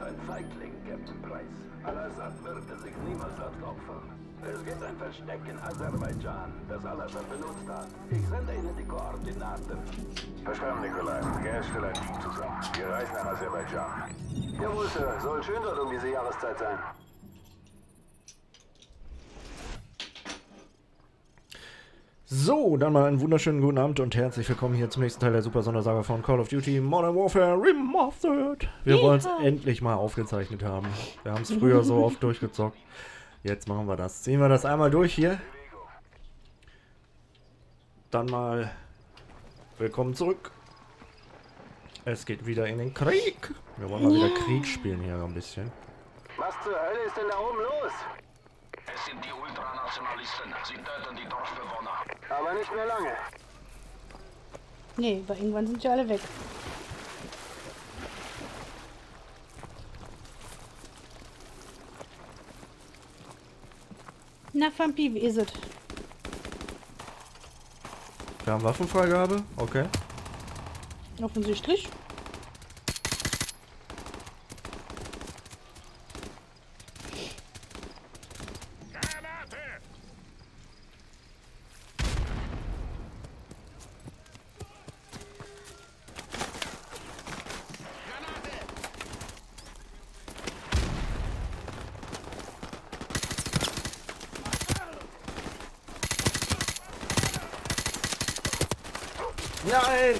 ist ein Feigling, Captain Price. Al-Assad würde sich niemals selbst opfern. Es gibt ein Versteck in Aserbaidschan, das Al-Assad benutzt hat. Ich sende Ihnen die Koordinaten. Verstanden, Nikolai. Gell, stell ein Team zusammen. Wir reisen nach Aserbaidschan. Jawohl, Sir. Soll schön dort um diese Jahreszeit sein. So, dann mal einen wunderschönen guten Abend und herzlich willkommen hier zum nächsten Teil der Super-Sondersaga von Call of Duty Modern Warfare Remastered. Wir wollen es endlich mal aufgezeichnet haben. Wir haben es früher so oft durchgezockt. Jetzt machen wir das. Ziehen wir das einmal durch hier. Dann mal willkommen zurück. Es geht wieder in den Krieg. Wir wollen mal wieder Krieg spielen hier ein bisschen. Was zur Hölle ist denn da oben los? Es sind die Ultranationalisten. Sie töten die Dorfbewohner. Aber nicht mehr lange. Nee, weil irgendwann sind ja alle weg. Na, Fampi, wie ist es? Wir haben Waffenfreigabe? Okay. Offensichtlich. Nein!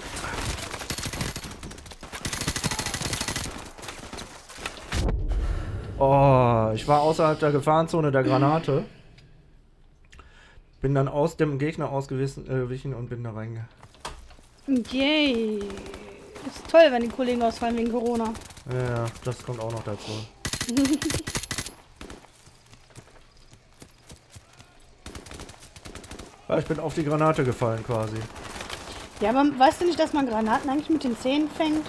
Oh, ich war außerhalb der Gefahrenzone der Granate. Bin dann aus dem Gegner ausgewichen und bin da reingegangen. Yay! Ist toll, wenn die Kollegen ausfallen wegen Corona. Ja, das kommt auch noch dazu. Ich bin auf die Granate gefallen quasi. Ja, aber weißt du nicht, dass man Granaten eigentlich mit den Zähnen fängt?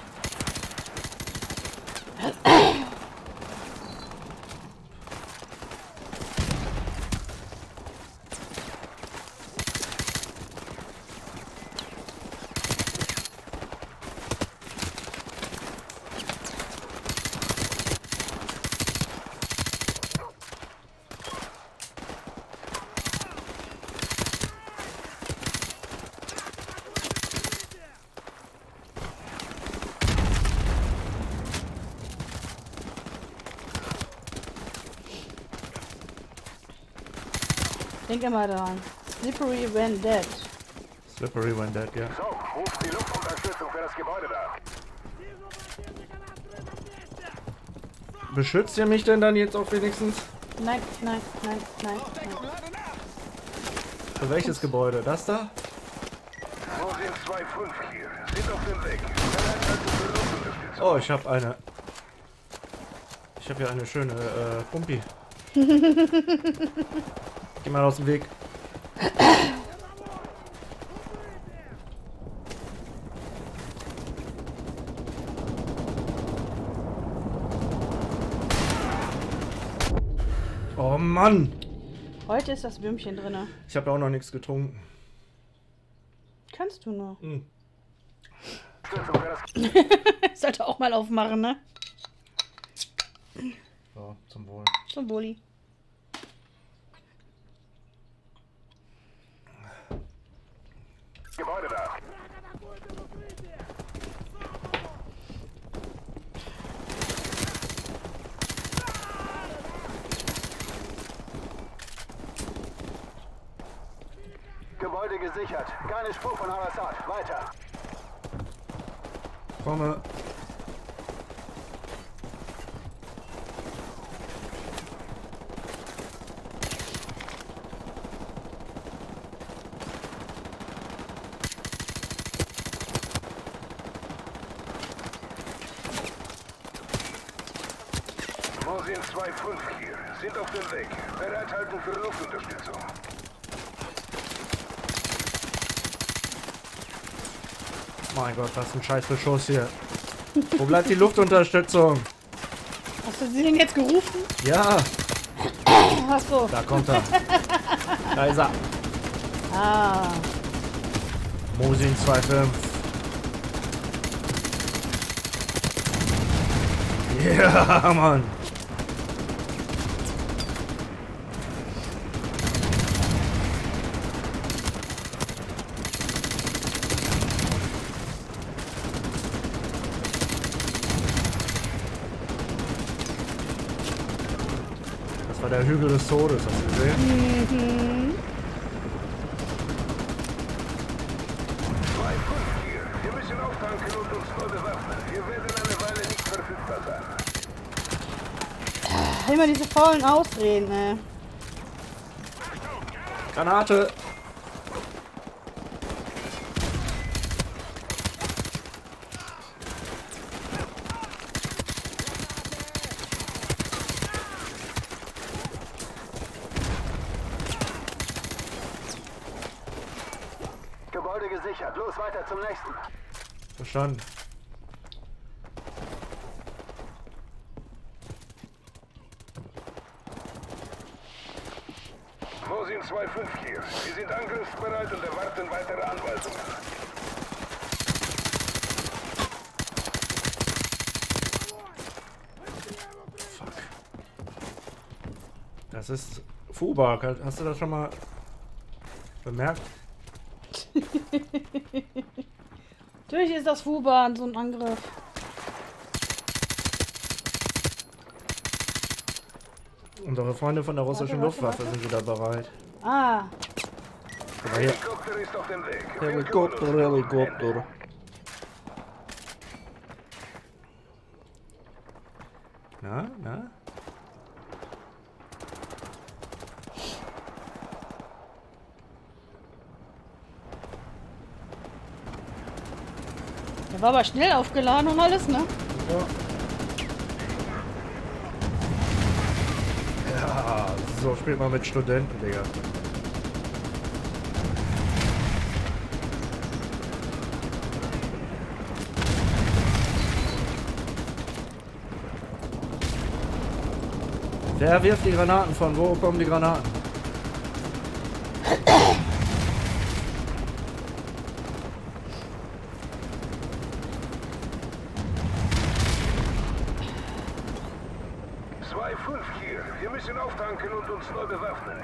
Denk immer daran. Slippery when dead. Slippery when dead, ja. So, ruf die Luftunterstützung für das Gebäude da. Beschützt ihr mich denn dann jetzt auch wenigstens? Nein, nein, nein, nein. Für welches Gebäude? Das da? So sind 2-5 hier. Sind auf dem Weg. Oh, ich habe eine. Ich habe hier eine schöne Pumpi. Geh mal aus dem Weg. Oh Mann! Heute ist das Würmchen drin. Ich habe auch noch nichts getrunken. Kannst du noch? Hm. Sollte auch mal aufmachen, ne? So, zum Wohl. Zum Wohli. Gebäude da. Gebäude gesichert. Keine Spur von Al-Assad. Weiter. Komme. Mosin 2-5 hier, sind auf dem Weg. Bereithalten für Luftunterstützung. Mein Gott, was ein scheiß Beschuss hier. Wo bleibt die Luftunterstützung? Hast du sie denn jetzt gerufen? Ja. Ach so. Da kommt er. Da ist er. Ah. Mosin 2-5. Ja, Mann. Das war der Hügel des Todes, hast du gesehen? Mhm. Immer diese faulen Ausreden, ey. Granate! Gebäude gesichert. Los, weiter zum nächsten. Verstanden. Mosin 2-5 hier. Wir sind angriffsbereit und erwarten weitere Anweisungen. Fuck. Das ist Fubar. Hast du das schon mal bemerkt? Natürlich ist das Fubar an so einem Angriff. Unsere Freunde von der russischen Luftwaffe sind wieder bereit. Ah. Aber hier. Helikopter. Na? Der war aber schnell aufgeladen und alles, ne? Ja. So, spielt mal mit Studenten, Digga. Wer wirft die Granaten von? Wo kommen die Granaten?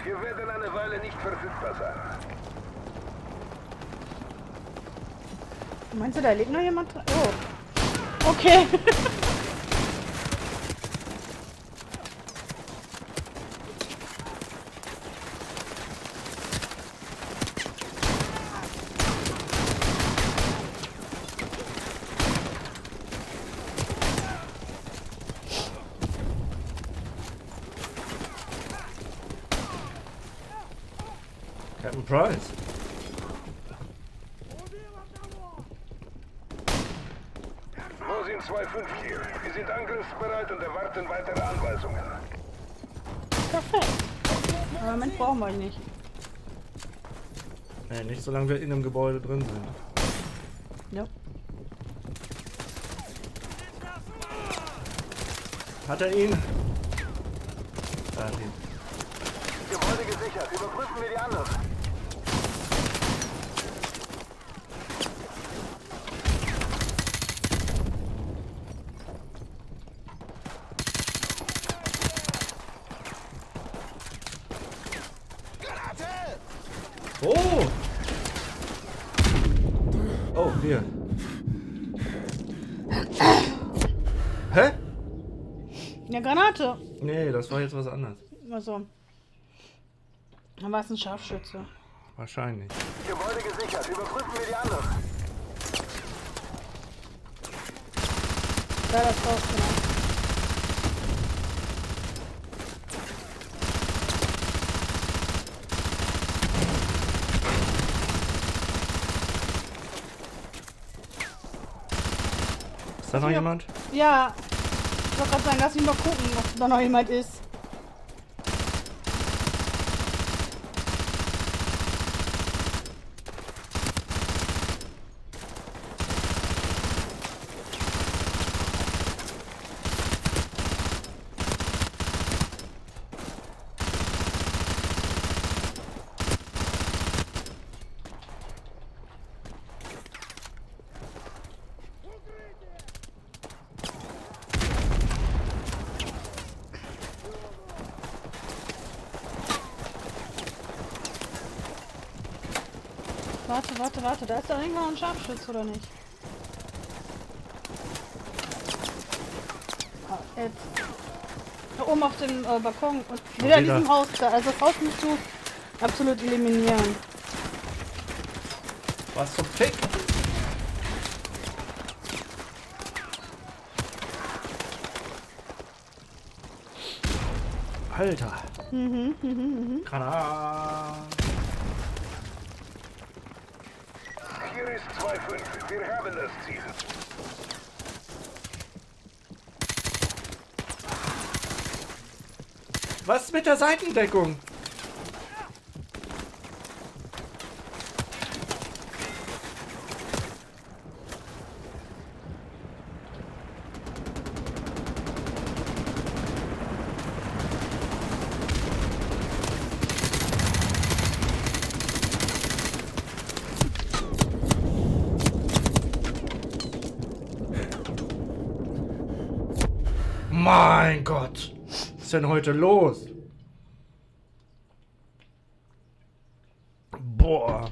Wir werden eine Weile nicht verfügbar sein. Meinst du, da lebt noch jemand? Oh. Okay. Price. Mosin 2-5 hier. Wir sind angriffsbereit und erwarten weitere Anweisungen. Perfekt. Aber im Moment brauchen wir ihn nicht. Nee, nicht solange wir in dem Gebäude drin sind. Ja. Hat er ihn? Da hat er ihn. Gebäude gesichert. Überprüfen wir die anderen. Granate. Nee, das war jetzt was anderes. Also, dann war es ein Scharfschütze. Wahrscheinlich. Gebäude gesichert. Überprüfen wir die anderen. Ja, das war's, genau. Ist da noch jemand? Ja. Ich wollte gerade sagen, lass mich mal gucken, ob da noch jemand ist. Warte. Da ist doch irgendwann ein Scharfschütz, oder nicht? Ah, jetzt. Da oben auf dem Balkon. Und wieder in diesem Haus da. Also das Haus musst du absolut eliminieren. Was zum Fick? Alter. Granat. Hier ist 2-5. Wir haben das Ziel. Was ist mit der Seitendeckung? Mein Gott! Was ist denn heute los? Boah!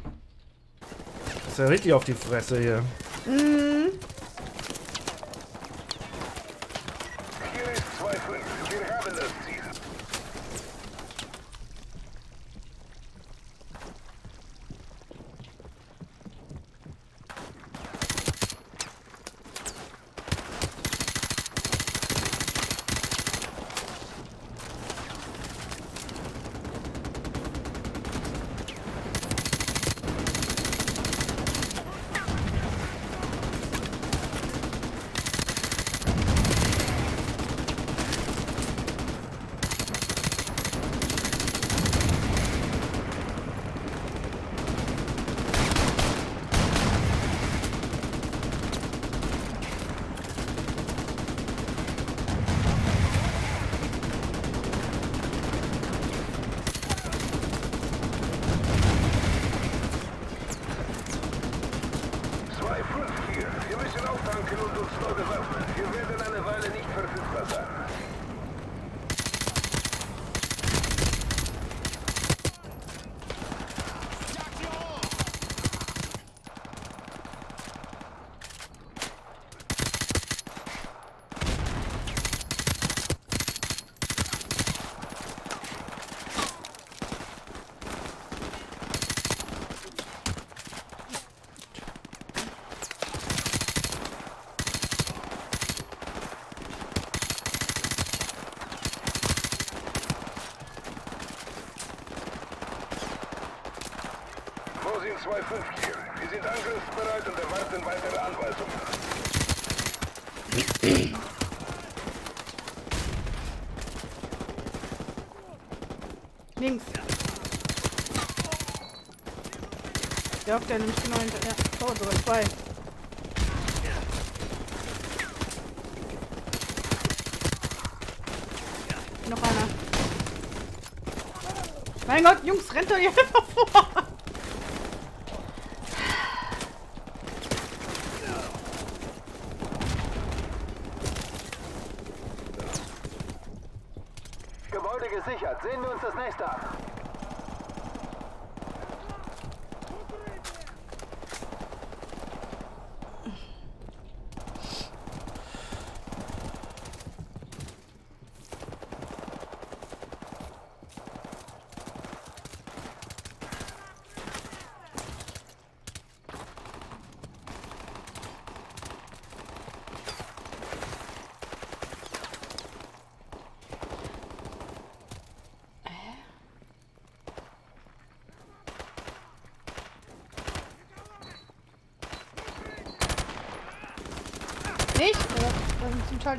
Das ist ja richtig auf die Fresse hier. Mhm. Hier ist 2-5. Wir haben das Ziel. Wir sind angriffsbereit und erwarten weitere Anweisungen. Links. Ja, der nimmt genau hinter. Ja, oh, sogar zwei. Noch einer. Mein Gott, Jungs, rennt doch hier einfach vor. Sehen wir uns das nächste an.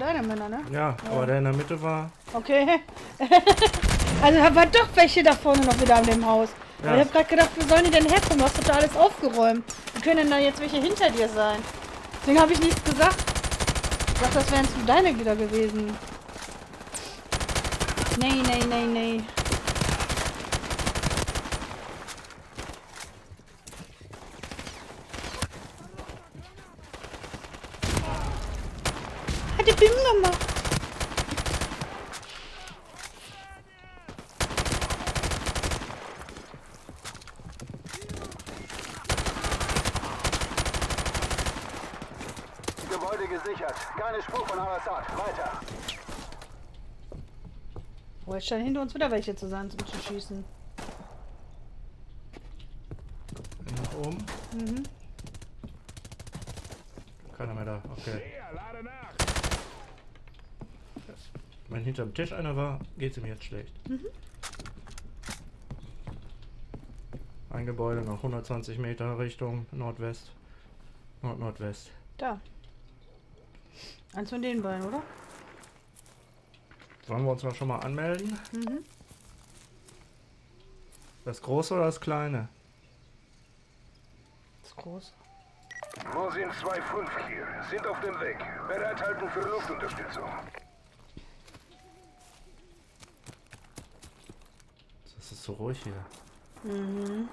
Deine Männer, ne? Ja, aber ja, der in der Mitte war. Okay. Also da waren doch welche da vorne noch wieder an dem Haus. Ja. Ich hab grad gedacht, wo sollen die denn herkommen? Du hast doch da alles aufgeräumt. Wie können denn da jetzt welche hinter dir sein? Deswegen habe ich nichts gesagt. Ich dachte, das wären jetzt nur deine wieder gewesen. Nee. Ziel gesichert. Keine Spur von Al-Assad. Weiter. Oh, jetzt scheinen hinter uns wieder welche zu sein, um zu schießen. Nach oben? Mhm. Keiner mehr da, okay. Wenn hinterm Tisch einer war, geht's ihm jetzt schlecht. Mhm. Ein Gebäude noch 120 Meter Richtung Nordwest. Nord-Nordwest. Da. Eins von den beiden, oder? Sollen wir uns mal schon mal anmelden? Mhm. Das große oder das kleine? Das große. Mosin 2-5 hier, sind auf dem Weg. Bereithalten für Luftunterstützung. Das ist so ruhig hier. Mhm.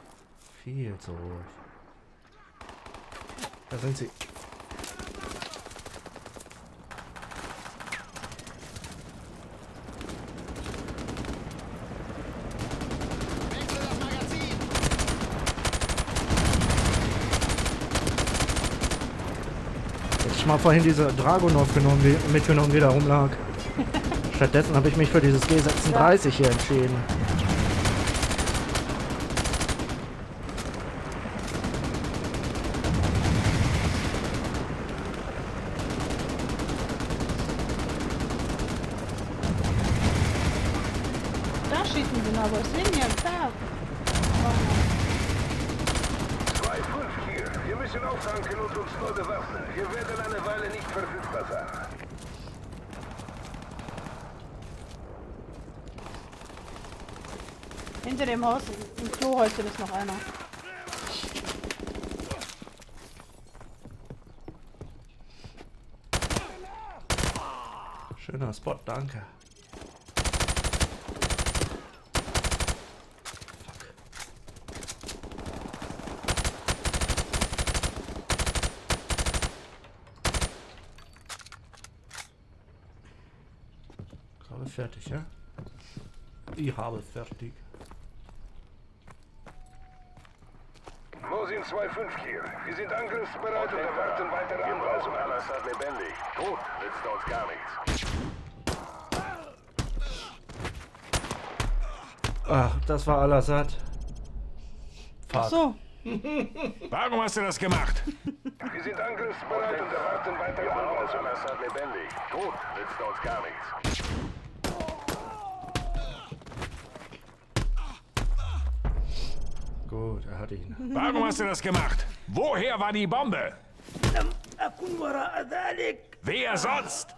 Viel zu ruhig. Da sind sie. Mal vorhin diese Dragunov mitgenommen, die da rumlag. Stattdessen habe ich mich für dieses G36 hier entschieden. Da schießen sie aber, es liegen ja da. 2-5 hier. Wir müssen auftanken und uns neu bewaffnen. Wir werden eine Weile nicht verfügbar sein. Hinter dem Haus, im Klohäuschen ist noch einer. Schöner Spot, danke. Fertig, ja? Ich habe fertig. Mosin 2-5 hier. Wir sind angriffsbereit und erwarten weitere Anweisungen. Al-Assad lebendig. Gut, nützt uns gar nichts. Ach, das war Al-Assad. Ach so. Warum hast du das gemacht? Wir sind angriffsbereit und erwarten weitere Anweisungen. Al-Assad lebendig. Gut, nützt uns gar nichts. Gut, er hat ihn. Warum hast du das gemacht? Woher war die Bombe? Wer sonst?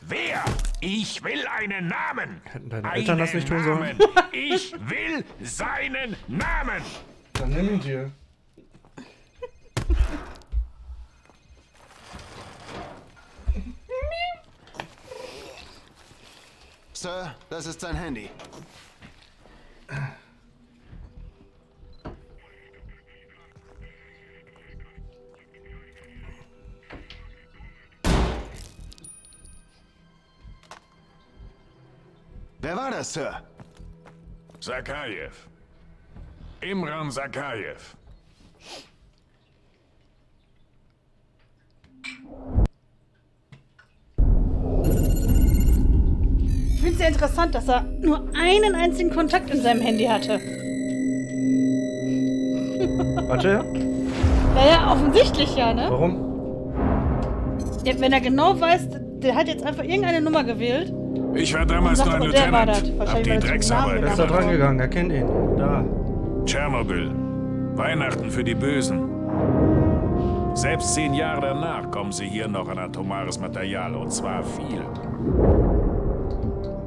Wer? Ich will einen Namen. Hätten deine Eltern das nicht tun sollen? Ich will seinen Namen. Dann nimm ihn dir. Sir, das ist sein Handy. Wer war das, Sir? Zakhaev. Imran Zakhaev. Ich finde es sehr interessant, dass er nur einen einzigen Kontakt in seinem Handy hatte. Warte. Naja, offensichtlich ja, ne? Warum? Ja, wenn er genau weiß, der hat jetzt einfach irgendeine Nummer gewählt. Ich war damals nur ein Lieutenant. Hab die Drecksarbeit. Er ist da dran gegangen, er kennt ihn. Da. Tschernobyl. Weihnachten für die Bösen. Selbst 10 Jahre danach kommen sie hier noch an atomares Material, und zwar viel.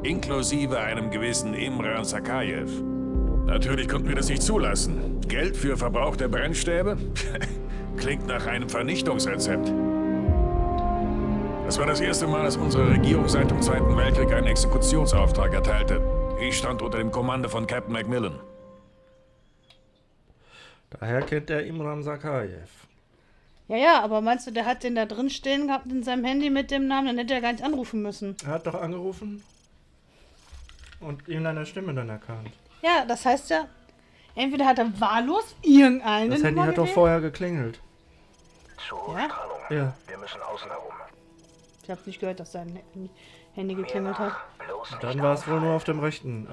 Inklusive einem gewissen Imran Zakhaev. Natürlich konnten wir das nicht zulassen. Geld für verbrauchte Brennstäbe? Klingt nach einem Vernichtungsrezept. Das war das erste Mal, dass unsere Regierung seit dem Zweiten Weltkrieg einen Exekutionsauftrag erteilte. Ich stand unter dem Kommando von Captain Macmillan. Daher kennt der Imran Zakhaev. Ja, ja, aber meinst du, der hat den da drin stehen gehabt in seinem Handy mit dem Namen? Dann hätte er gar nicht anrufen müssen. Er hat doch angerufen. Und ihm deine Stimme dann erkannt. Ja, das heißt ja, Entweder hat er wahllos irgendeinen. Das Handy hat doch vorher geklingelt. Zu hohe Strahlung. Ja. Wir müssen außen herum. Ich habe nicht gehört, dass dein Handy geklingelt hat. Dann war es wohl nur auf dem rechten.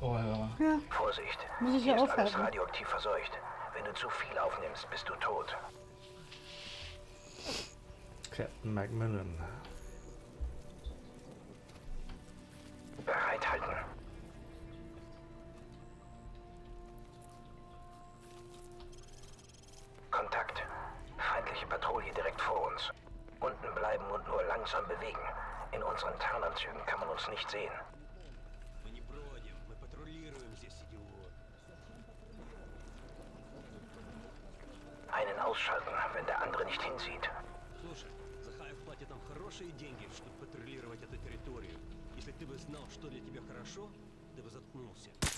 Oh ja. Ja. Vorsicht. Muss ich ja aufhalten. Ist alles radioaktiv verseucht. Wenn du zu viel aufnimmst, bist du tot. Captain Macmillan. Bereithalten. Kontakt. Feindliche Patrouille direkt vor uns. Unten bleiben und nur langsam bewegen. In unseren Tarnanzügen kann man uns nicht sehen. Einen ausschalten, wenn der andere nicht hinsieht.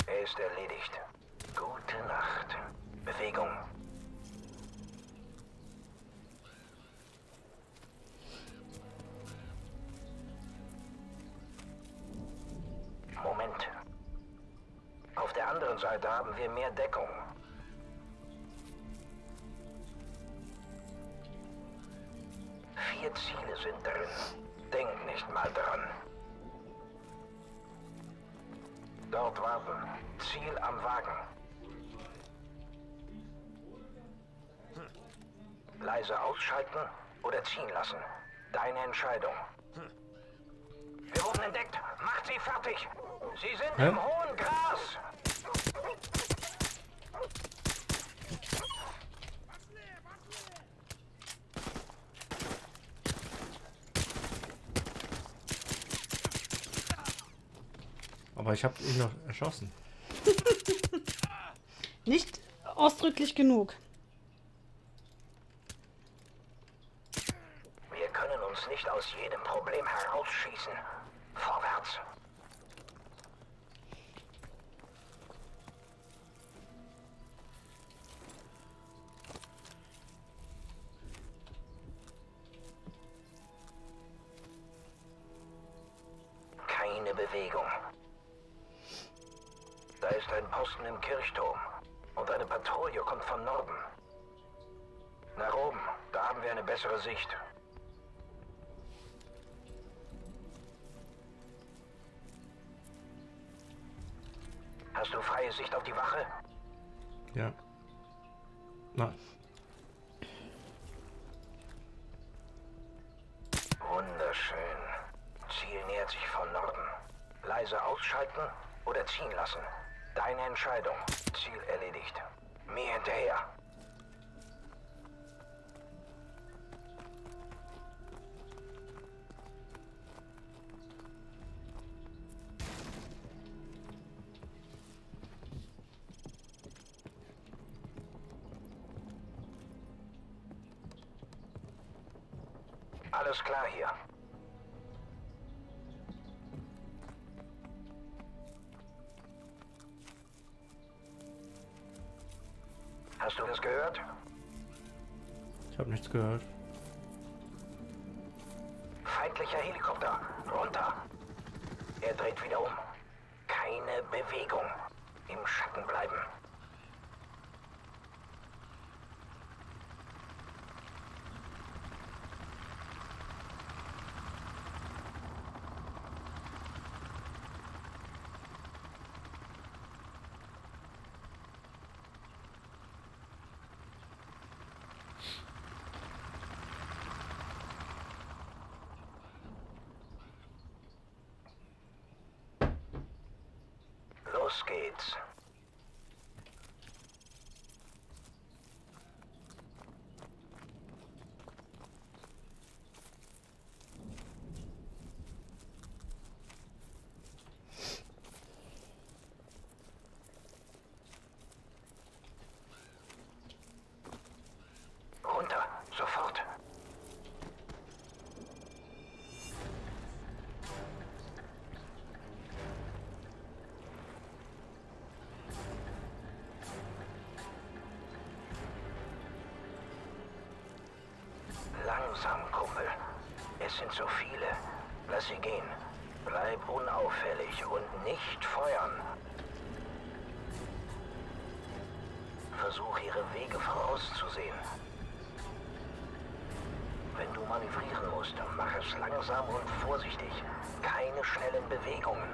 Er ist erledigt. Gute Nacht. Bewegung. Moment. Auf der anderen Seite haben wir mehr Deckung. Vier Ziele sind drin. Denk nicht mal dran. Dort warten. Ziel am Wagen. Leise ausschalten oder ziehen lassen. Deine Entscheidung. Wir wurden entdeckt. Macht sie fertig. Sie sind im hohen Gras. Aber ich habe ihn noch erschossen. Nicht ausdrücklich genug. Wir können uns nicht aus jedem Problem herausschießen. Vorwärts. Keine Bewegung. Da ist ein Posten im Kirchturm und eine Patrouille kommt von Norden. Nach oben, da haben wir eine bessere Sicht. Hast du freie Sicht auf die Wache? Ja. Nein. Wunderschön. Ziel nähert sich von Norden. Leise ausschalten oder ziehen lassen. Deine Entscheidung. Ziel erledigt. Mir hinterher. Alles klar hier. Hast du das gehört? Ich habe nichts gehört. Feindlicher Helikopter. Runter. Er dreht wieder um. Keine Bewegung. Im Schatten bleiben. Geht's. Runter, sofort. Kumpel. Es sind so viele. Lass sie gehen. Bleib unauffällig und nicht feuern. Versuch, ihre Wege vorauszusehen. Wenn du manövrieren musst, dann mach es langsam und vorsichtig. Keine schnellen Bewegungen.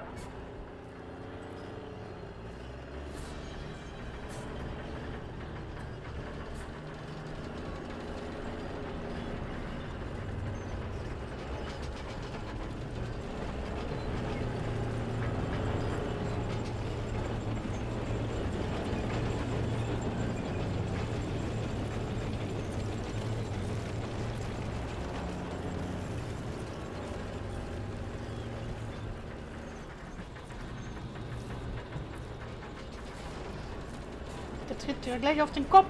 Tritt dir gleich auf den Kopf.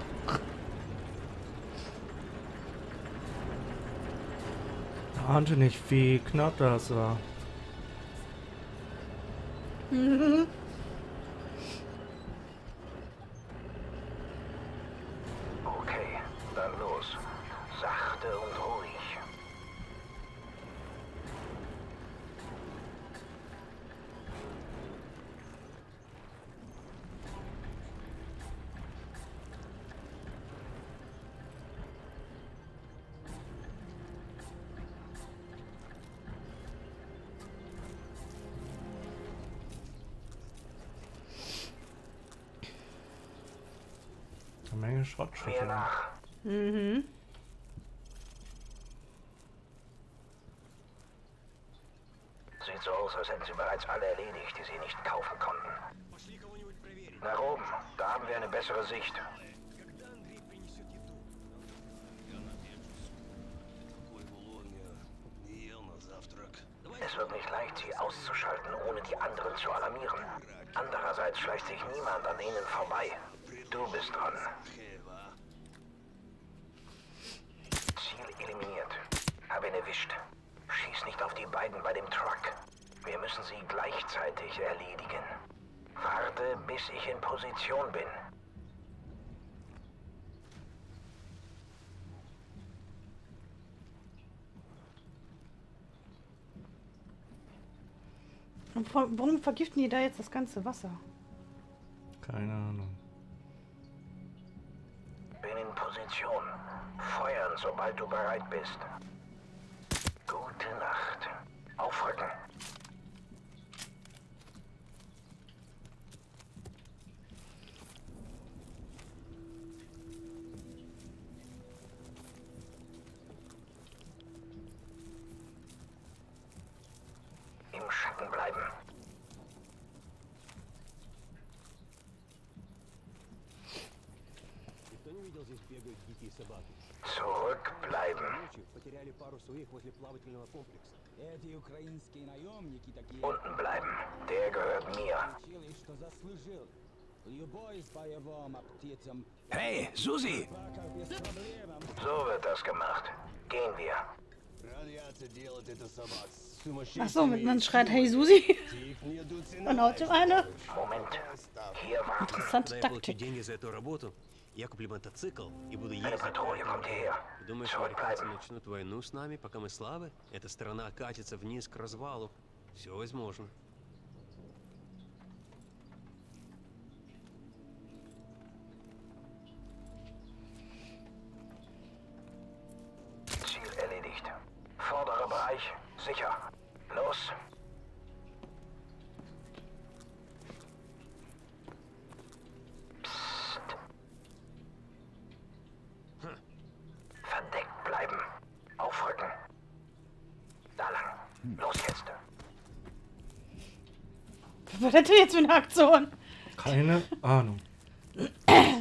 Ich ahnte nicht, wie knapp das war. Mhm. Okay, dann los. Sachte und ruhig. Schrottschüssel. Mhm. Sieht so aus, als hätten sie bereits alle erledigt, die sie nicht kaufen konnten. Nach oben, da haben wir eine bessere Sicht. Es wird nicht leicht, sie auszuschalten, ohne die anderen zu alarmieren. Andererseits schleicht sich niemand an ihnen vorbei. Du bist dran. Ziel eliminiert. Hab ihn erwischt. Schieß nicht auf die beiden bei dem Truck. Wir müssen sie gleichzeitig erledigen. Warte, bis ich in Position bin. Und warum vergiften die da jetzt das ganze Wasser? Keine Ahnung. Position. Feuern, sobald du bereit bist. Gute Nacht. Aufrücken. Im Schatten bleiben. Zurückbleiben. Unten bleiben. Der gehört mir. Hey, Susi! So wird das gemacht. Gehen wir. Achso, wenn man schreit, hey Susi! Und haut ihm eine. Moment. Hier war interessante Taktik. Eine Patrouille kommt hierher. Zurückbleiben. Ziel erledigt. Vorderer Bereich sicher. Los! Was hat er jetzt für eine Aktion? Keine Ahnung. Das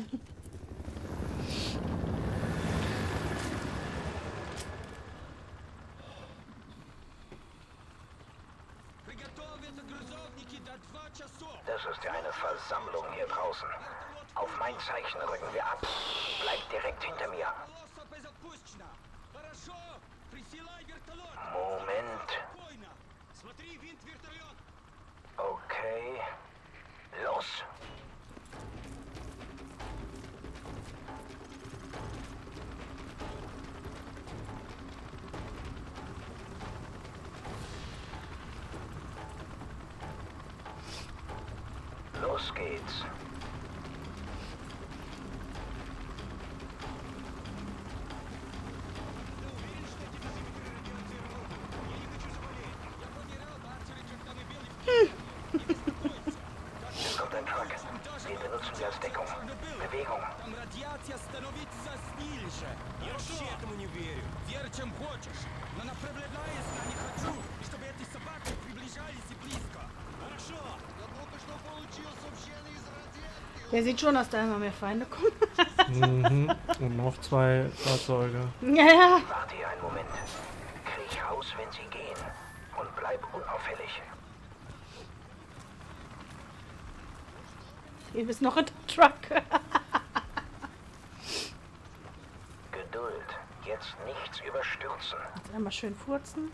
ist ja eine Versammlung hier draußen. Auf mein Zeichen rücken wir ab. Bleibt direkt hinter mir. Moment. Okay, los! Los geht's! Bewegung. Der sieht schon, dass da immer mehr Feinde kommen. Mhm. Und noch zwei Fahrzeuge. Ja. Warte einen Moment. Kriech raus, wenn sie gehen. Und bleib unauffällig. Ihr bist noch in der Truck. Geduld. Jetzt nichts überstürzen. Jetzt einmal schön furzen.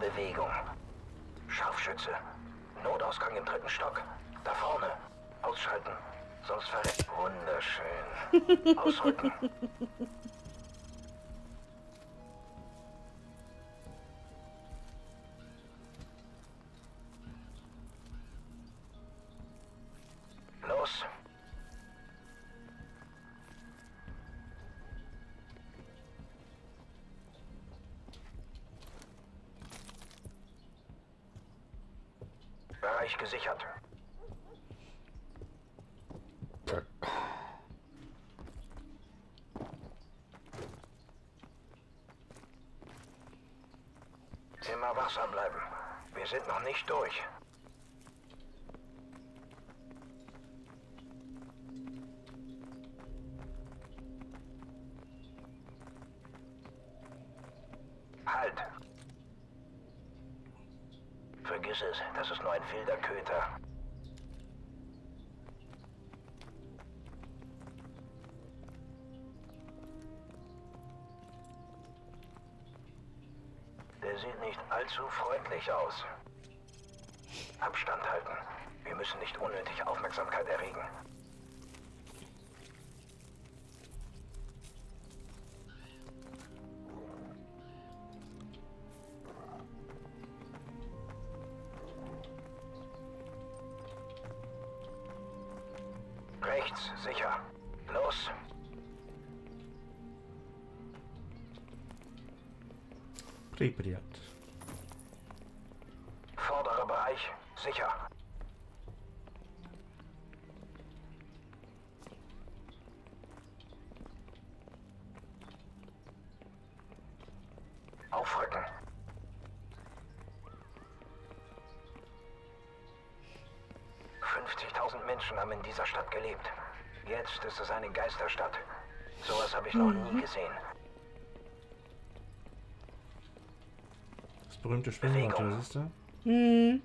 Bewegung. Scharfschütze. Notausgang im 3. Stock. Da vorne. Ausschalten. Sonst verreckt. Wunderschön. Ausrücken. Los. Gesichert. Immer wachsam bleiben. Wir sind noch nicht durch. Das ist nur ein wilder Köter. Der sieht nicht allzu freundlich aus. Abstand halten. Wir müssen nicht unnötig Aufmerksamkeit erregen. Sicher. Los. Repariert. Vorderer Bereich. Sicher. Aufrücken. Menschen haben in dieser Stadt gelebt. Jetzt ist es eine Geisterstadt. Sowas habe ich noch nie gesehen. Das berühmte Schwingwort, siehst du? Mhm.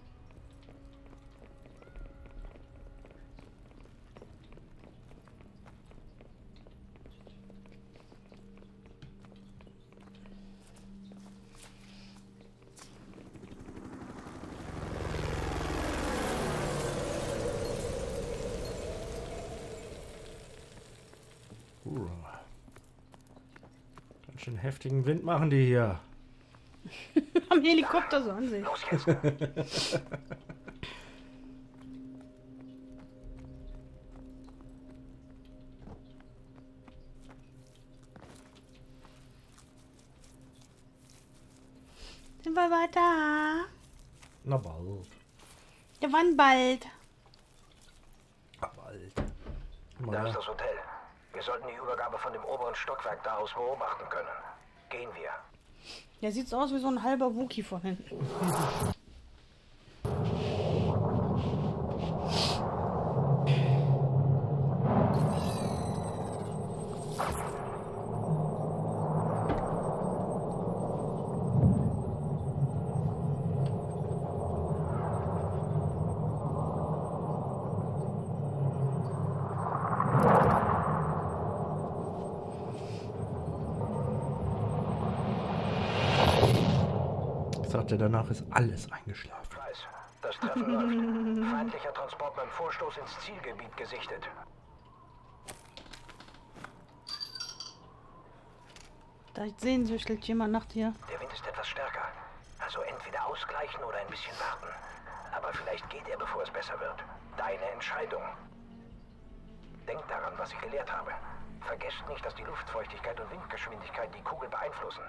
Schon heftigen Wind machen die hier. Am Helikopter so an sich. Los jetzt. Sind wir weiter? Na bald. Ja, wann bald? Na bald. Da ist das Hotel. Wir sollten die Übergabe von dem oberen Stockwerk daraus beobachten können. Gehen wir. Der sieht so aus wie so ein halber Wookie von hinten. hatte. Danach ist alles eingeschlafen. Das Treffen läuft. Feindlicher Transport beim Vorstoß ins Zielgebiet gesichtet. Da sehnsüchtelt jemand nach dir. Der Wind ist etwas stärker. Also entweder ausgleichen oder ein bisschen warten. Aber vielleicht geht er, bevor es besser wird. Deine Entscheidung. Denk daran, was ich gelehrt habe. Vergesst nicht, dass die Luftfeuchtigkeit und Windgeschwindigkeit die Kugel beeinflussen.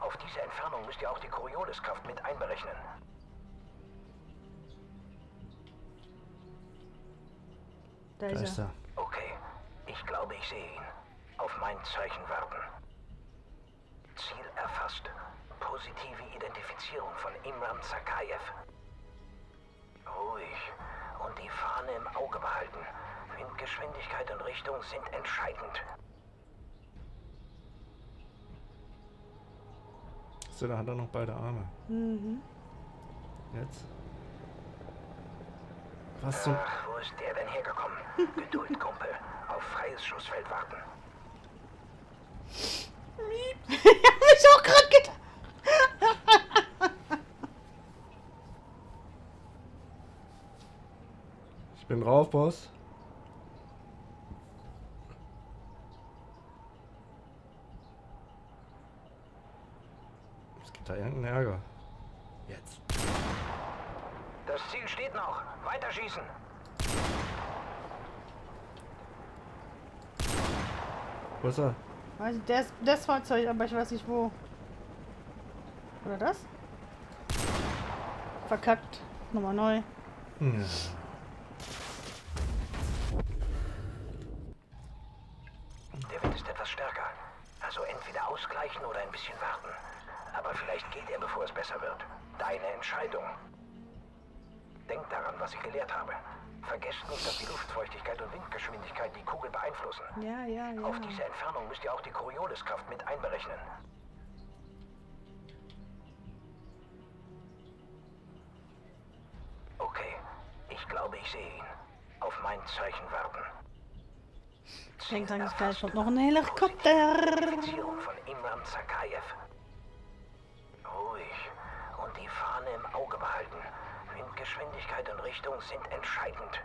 Auf diese Entfernung müsst ihr auch die Corioliskraft mit einberechnen. Da ist er. Okay, ich glaube, ich sehe ihn. Auf mein Zeichen warten. Ziel erfasst. Positive Identifizierung von Imran Zakhaev. Ruhig und die Fahne im Auge behalten. Windgeschwindigkeit und Richtung sind entscheidend. So, da hat er noch beide Arme. Mhm. Jetzt. Was zum... Ach, wo ist der denn hergekommen? Geduld, Kumpel. Auf freies Schussfeld warten. Ich hab mich auch gerade getan. Ich bin drauf, Boss. Es gibt da irgendeinen Ärger. Jetzt. Das Ziel steht noch. Weiterschießen. Wo ist er? Also das Fahrzeug, aber ich weiß nicht wo. Oder das? Verkackt. Nochmal neu. Ja. Der Wind ist etwas stärker. Also entweder ausgleichen oder ein bisschen warten. Aber vielleicht geht er, bevor es besser wird. Deine Entscheidung. Denk daran, was ich gelehrt habe. Vergesst nicht, dass die Luftfeuchtigkeit und Windgeschwindigkeit die Kugel beeinflussen. Ja, ja, ja. Auf diese Entfernung müsst ihr auch die Corioliskraft mit einberechnen. Okay, ich glaube, ich sehe ihn. Auf mein Zeichen warten. Denk dran, es kommt noch ein Helikopter. Von Imran Zakhaev. Ruhig und die Fahne im Auge behalten. Windgeschwindigkeit und Richtung sind entscheidend.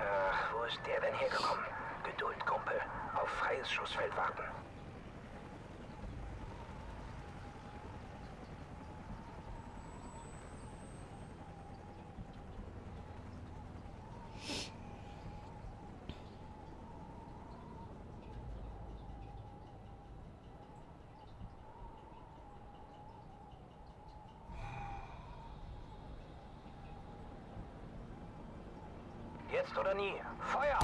Ach, wo ist der denn hergekommen? Geduld, Kumpel. Auf freies Schussfeld warten. Jetzt oder nie. Feuer!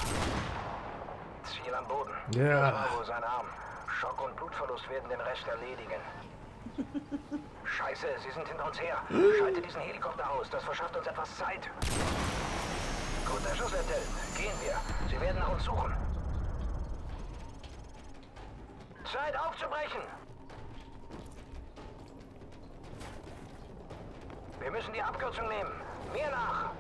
Ziel am Boden. Ja. Yeah. Sein Arm. Schock und Blutverlust werden den Rest erledigen. Scheiße, sie sind hinter uns her. Schalte diesen Helikopter aus. Das verschafft uns etwas Zeit. Guter Schuss, Adel. Gehen wir. Sie werden nach uns suchen. Zeit aufzubrechen! Wir müssen die Abkürzung nehmen. Mir nach!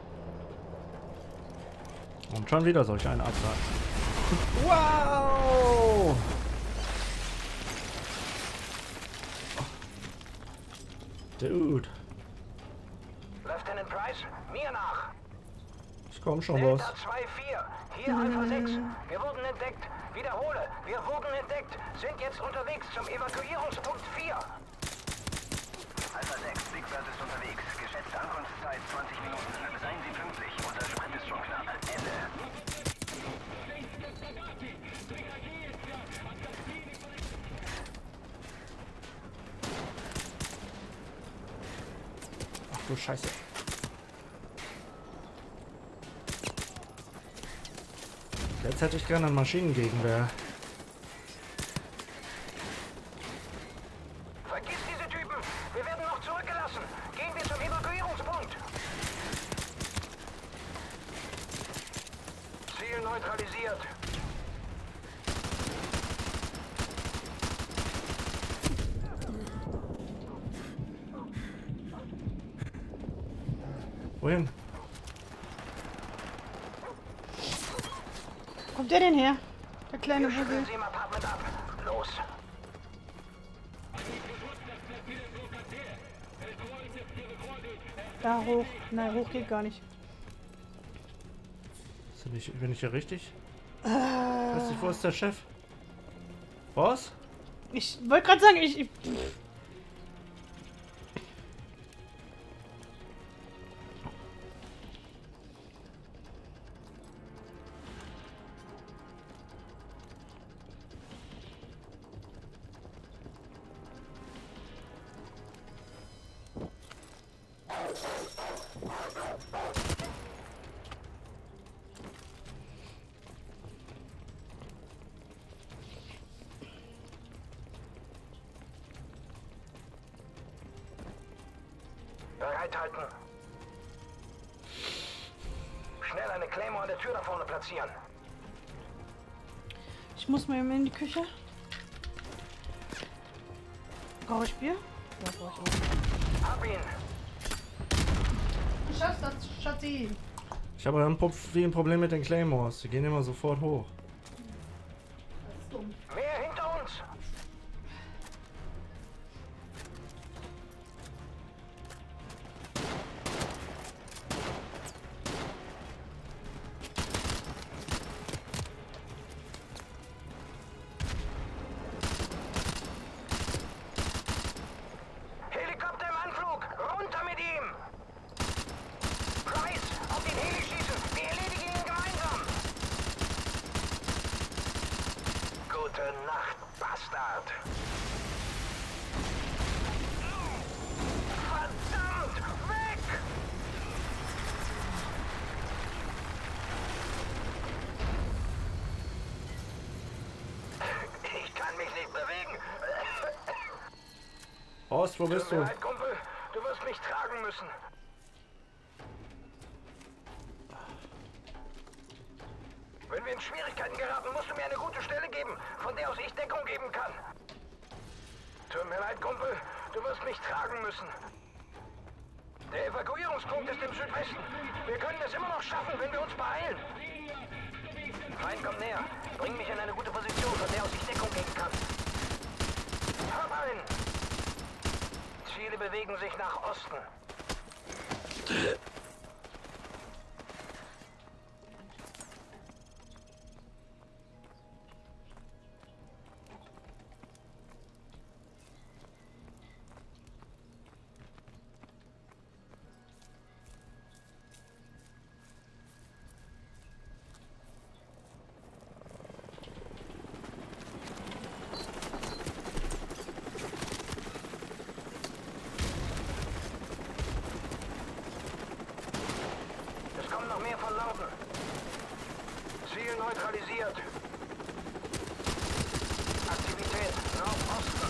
Und schon wieder solch einen Absatz. Wow! Dude. Lieutenant Price, mir nach. Ich komm schon, Boss. Delta 2-4, hier Alpha 6. Wir wurden entdeckt. Wiederhole, wir wurden entdeckt. Sind jetzt unterwegs zum Evakuierungspunkt 4. Alpha 6, Big Bird ist unterwegs. Geschätzte Ankunftszeit 20 Minuten. Seien Sie pünktlich. Unser Sprint ist schon knapp. Ende. Ach du Scheiße. Jetzt hätte ich gerne einen Maschinengegenwehr. der denn her? Der kleine Vogel. Los. Da hoch. Nein, hoch geht gar nicht. Bin ich hier richtig? Wo ist der Chef? Boss? Ich wollte gerade sagen, ich... Bereithalten. Schnell eine Claymore an der Tür da vorne platzieren. Ich muss mal eben in die Küche. Brauche ich Bier? Ja, brauche ich auch. Hab ihn. Du schaffst das, Schatzi. Ich habe ein Problem mit den Claymores. Die gehen immer sofort hoch. Das ist dumm. Mehr hinter uns. Horst, wo bist du? Halt, Kumpel. Du wirst mich tragen müssen. Wenn wir in Schwierigkeiten geraten, musst du mir eine gute Stelle geben, von der aus ich Deckung geben kann. Tut mir leid, Kumpel. Du wirst mich tragen müssen. Der Evakuierungspunkt ist im Südwesten. Wir können es immer noch schaffen, wenn wir uns beeilen. Feind kommt näher. Bring mich in eine gute Position, von der aus ich Deckung geben kann. Hab einen! Ziele bewegen sich nach Osten. Ziel neutralisiert. Aktivität nach Osten.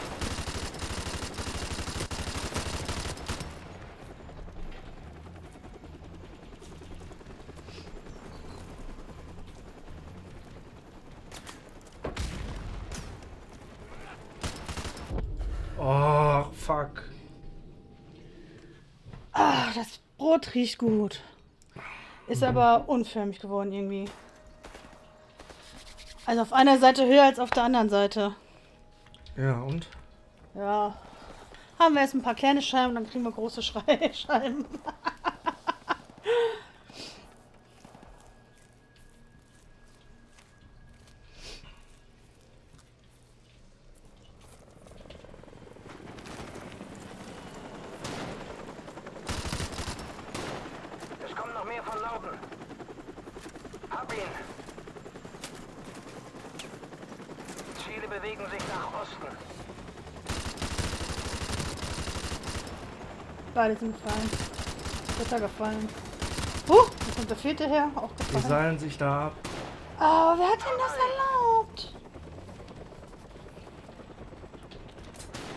Oh, fuck. Ach, das Brot riecht gut. Ist aber unförmig geworden irgendwie. Also auf einer Seite höher als auf der anderen Seite. Ja, und? Ja. Haben wir erst ein paar kleine Scheiben und dann kriegen wir große Scheiben. Bewegen sich nach Osten. Beide sind gefallen. Dritter gefallen. Da kommt der vierte her. Auch gefallen. Die seilen sich da ab. Oh, wer hat denn das erlaubt?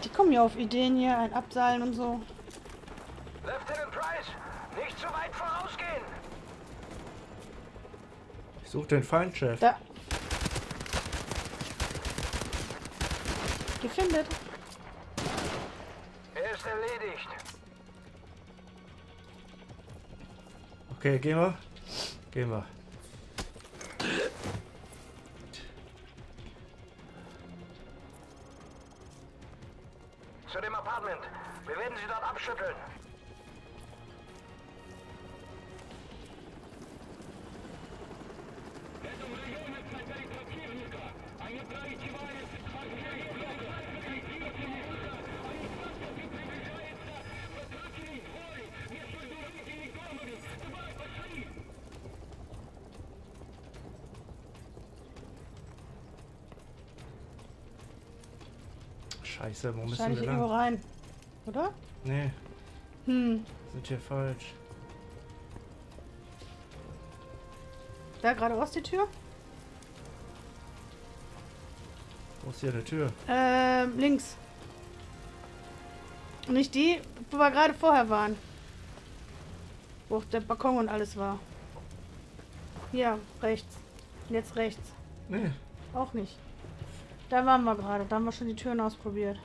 Die kommen ja auf Ideen hier, ein Abseilen und so. Lieutenant Price, nicht zu weit vorausgehen. Ich suche den Feindchef. Da. Findet. Er ist erledigt. Okay, gehen wir. zu dem Apartment. Wir werden sie dort abschütteln. Scheiße, wo müssen wir lang? Irgendwo rein, oder? Nee. Sind hier falsch. Da geradeaus die Tür? Wo ist hier eine Tür? Links. Nicht die, wo wir gerade vorher waren. Wo der Balkon und alles war. Hier, rechts. Und jetzt rechts. Nee. Auch nicht. Da waren wir gerade, da haben wir schon die Türen ausprobiert.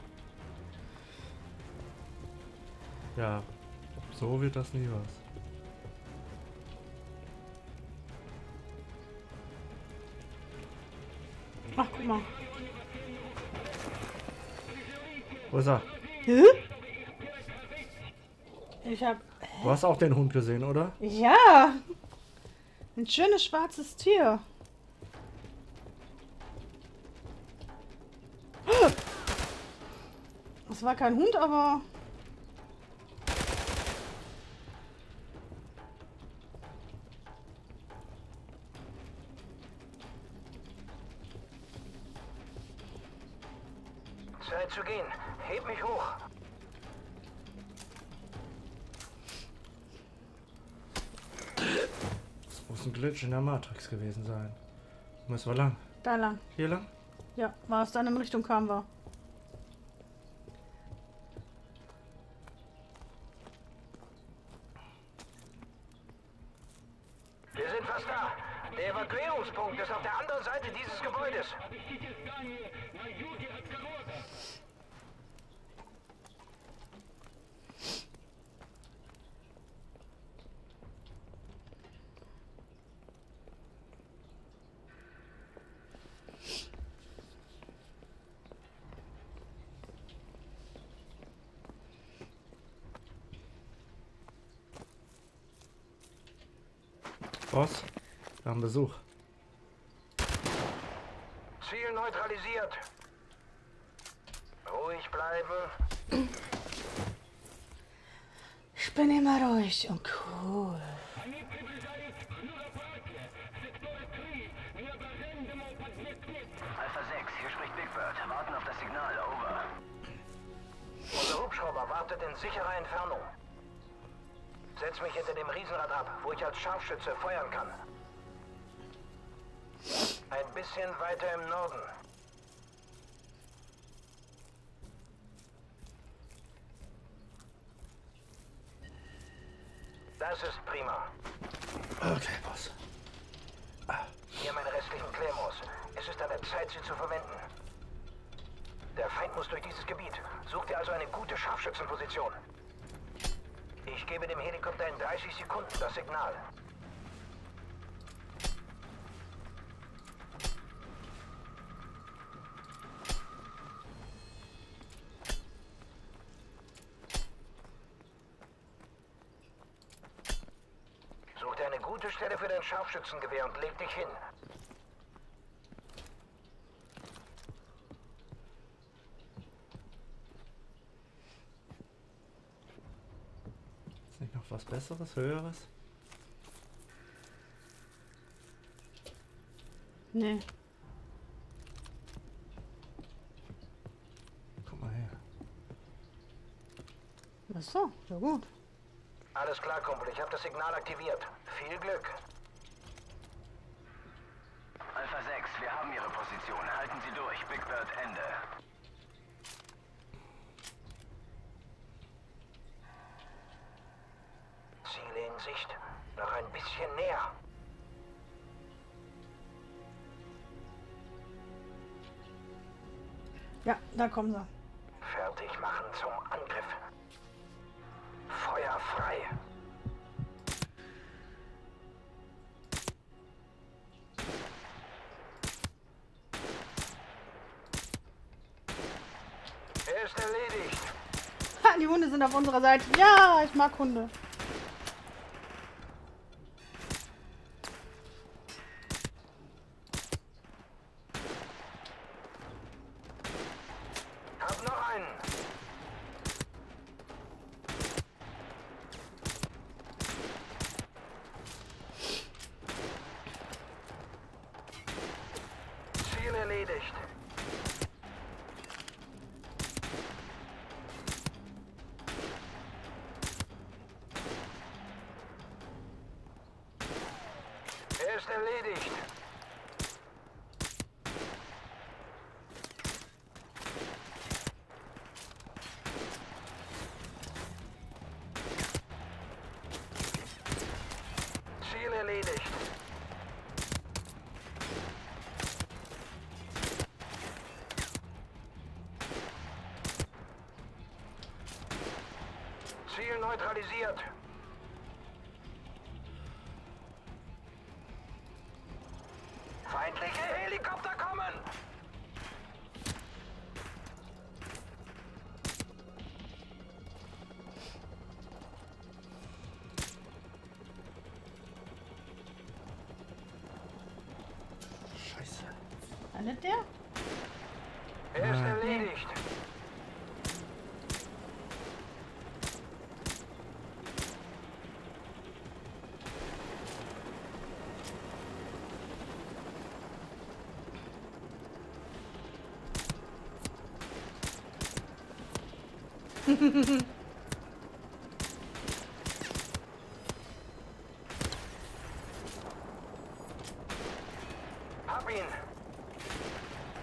Ja, so wird das nie was. Ach, guck mal. Wo ist er? Hä? Ich hab... Du hast auch den Hund gesehen, oder? Ja! Ein schönes schwarzes Tier. Das war kein Hund, aber... Zeit zu gehen. Heb mich hoch. Das muss ein Glitch in der Matrix gewesen sein. Müssen wir lang? Da lang. Hier lang? Ja, mal aus deiner Richtung kamen wir. Boss, wir haben Besuch. Ziel neutralisiert. Ruhig bleiben. Ich bin immer ruhig und cool. Alpha 6, hier spricht Big Bird. Warten auf das Signal, over. Unser Hubschrauber wartet in sicherer Entfernung. Setz mich hinter dem Riesenrad ab, wo ich als Scharfschütze feuern kann. Ein bisschen weiter im Norden. Das ist prima. Okay, Boss. Hier meine restlichen Claymores. Es ist an der Zeit, sie zu verwenden. Der Feind muss durch dieses Gebiet. Such dir also eine gute Scharfschützenposition. Ich gebe dem Helikopter in 30 Sekunden das Signal. Such dir eine gute Stelle für dein Scharfschützengewehr und leg dich hin. Was Besseres, Höheres? Nee. Guck mal her. Ach so, ja gut. Alles klar, Kumpel, ich habe das Signal aktiviert. Viel Glück. Alpha 6, wir haben Ihre Position. Halten Sie durch. Big Bird, Ende. Sicht. Noch ein bisschen näher. Ja, da kommen sie. Fertig machen zum Angriff. Feuer frei. Er ist erledigt. die Hunde sind auf unserer Seite. Ja, ich mag Hunde. Neutralisiert. Feindliche Helikopter kommen. Scheiße. Landet der? Er ist erledigt. Hab ihn!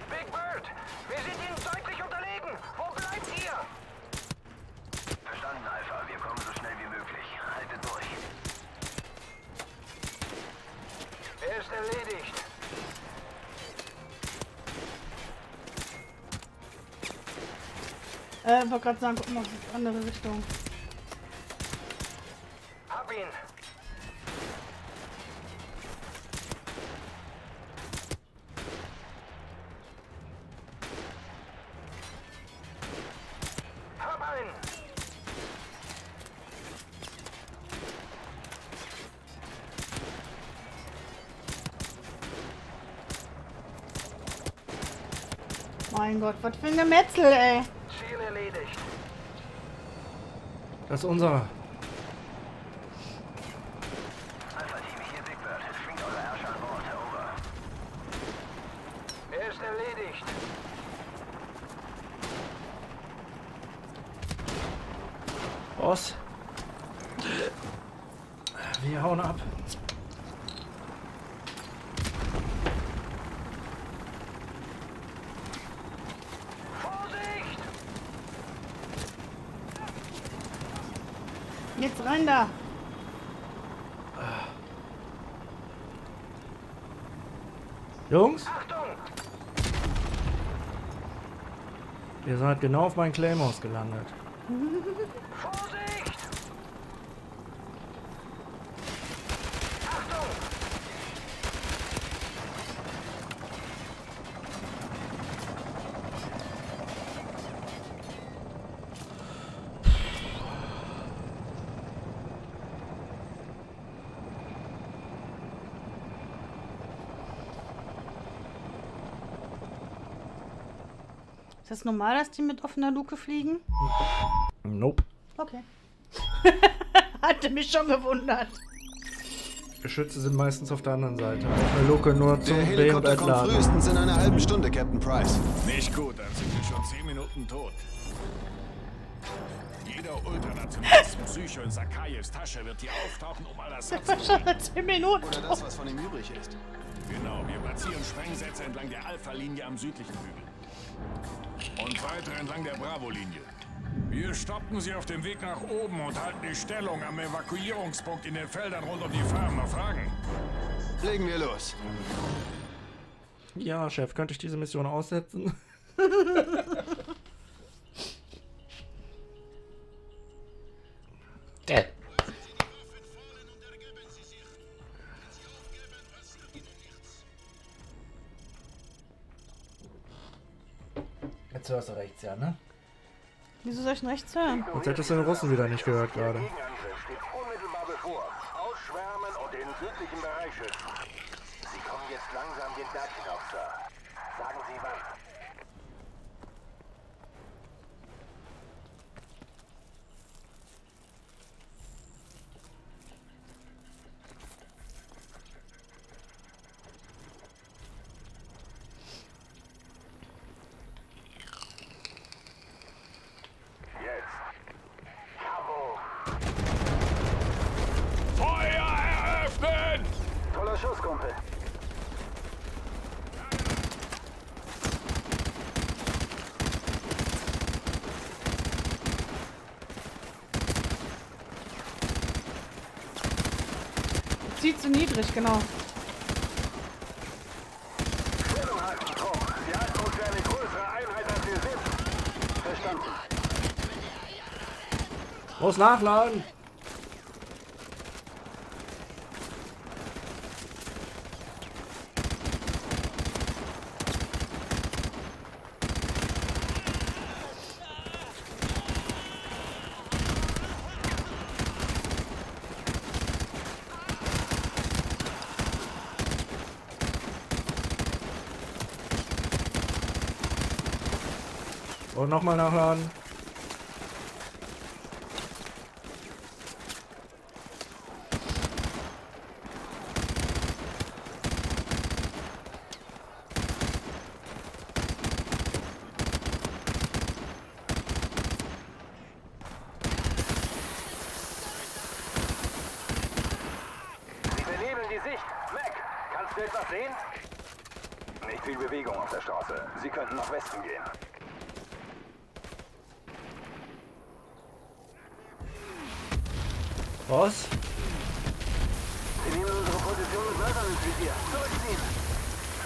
Big Bird! Wir sind Ihnen deutlich unterlegen! Wo bleibt ihr? Verstanden, Alpha. Wir kommen so schnell wie möglich. Haltet durch. Er ist erledigt. Ich wollte gerade sagen, guck mal in die andere Richtung. Hab ihn! Hab einen! Mein Gott, was für ein Gemetzel, ey! Das ist unserer. Alpha Team, hier Big Bird. Schwingt eure Herrscher an Bord, over. Er ist erledigt. Boss. Wir hauen ab. Jetzt rein da! Jungs! Achtung! Ihr seid genau auf meinen Claymores gelandet. Vorsicht! Achtung! Ist das normal, dass die mit offener Luke fliegen? Nope. Okay. Hatte mich schon gewundert. Geschütze sind meistens auf der anderen Seite. Offene Luke nur zum B und Entladen. Kommt frühestens in einer halben Stunde, Captain Price. Nicht gut, dann sind wir schon 10 Minuten tot. Jeder Ultranationalisten Psycho in Zakhaevs Tasche wird hier auftauchen, um Al-Assad zu töten. Das war schon 10 Minuten tot. Oder das, was von ihm übrig ist. Genau, wir platzieren Sprengsätze entlang der Alpha-Linie am südlichen Hügel. Und weiter entlang der Bravo-Linie. Wir stoppen sie auf dem Weg nach oben und halten die Stellung am Evakuierungspunkt in den Feldern rund um die Farm. Auf Fragen. Legen wir los. Ja, Chef, könnte ich diese Mission aussetzen? Jetzt hörst du rechts, ja, ne? Wieso soll ich denn rechts hören? Jetzt hättest du den Russen wieder nicht gehört gerade. Zieht zu niedrig, genau. Muss nachladen. Und nochmal nachladen. Was? Wir nehmen unsere Position und Leitern ins Visier. Zurückziehen!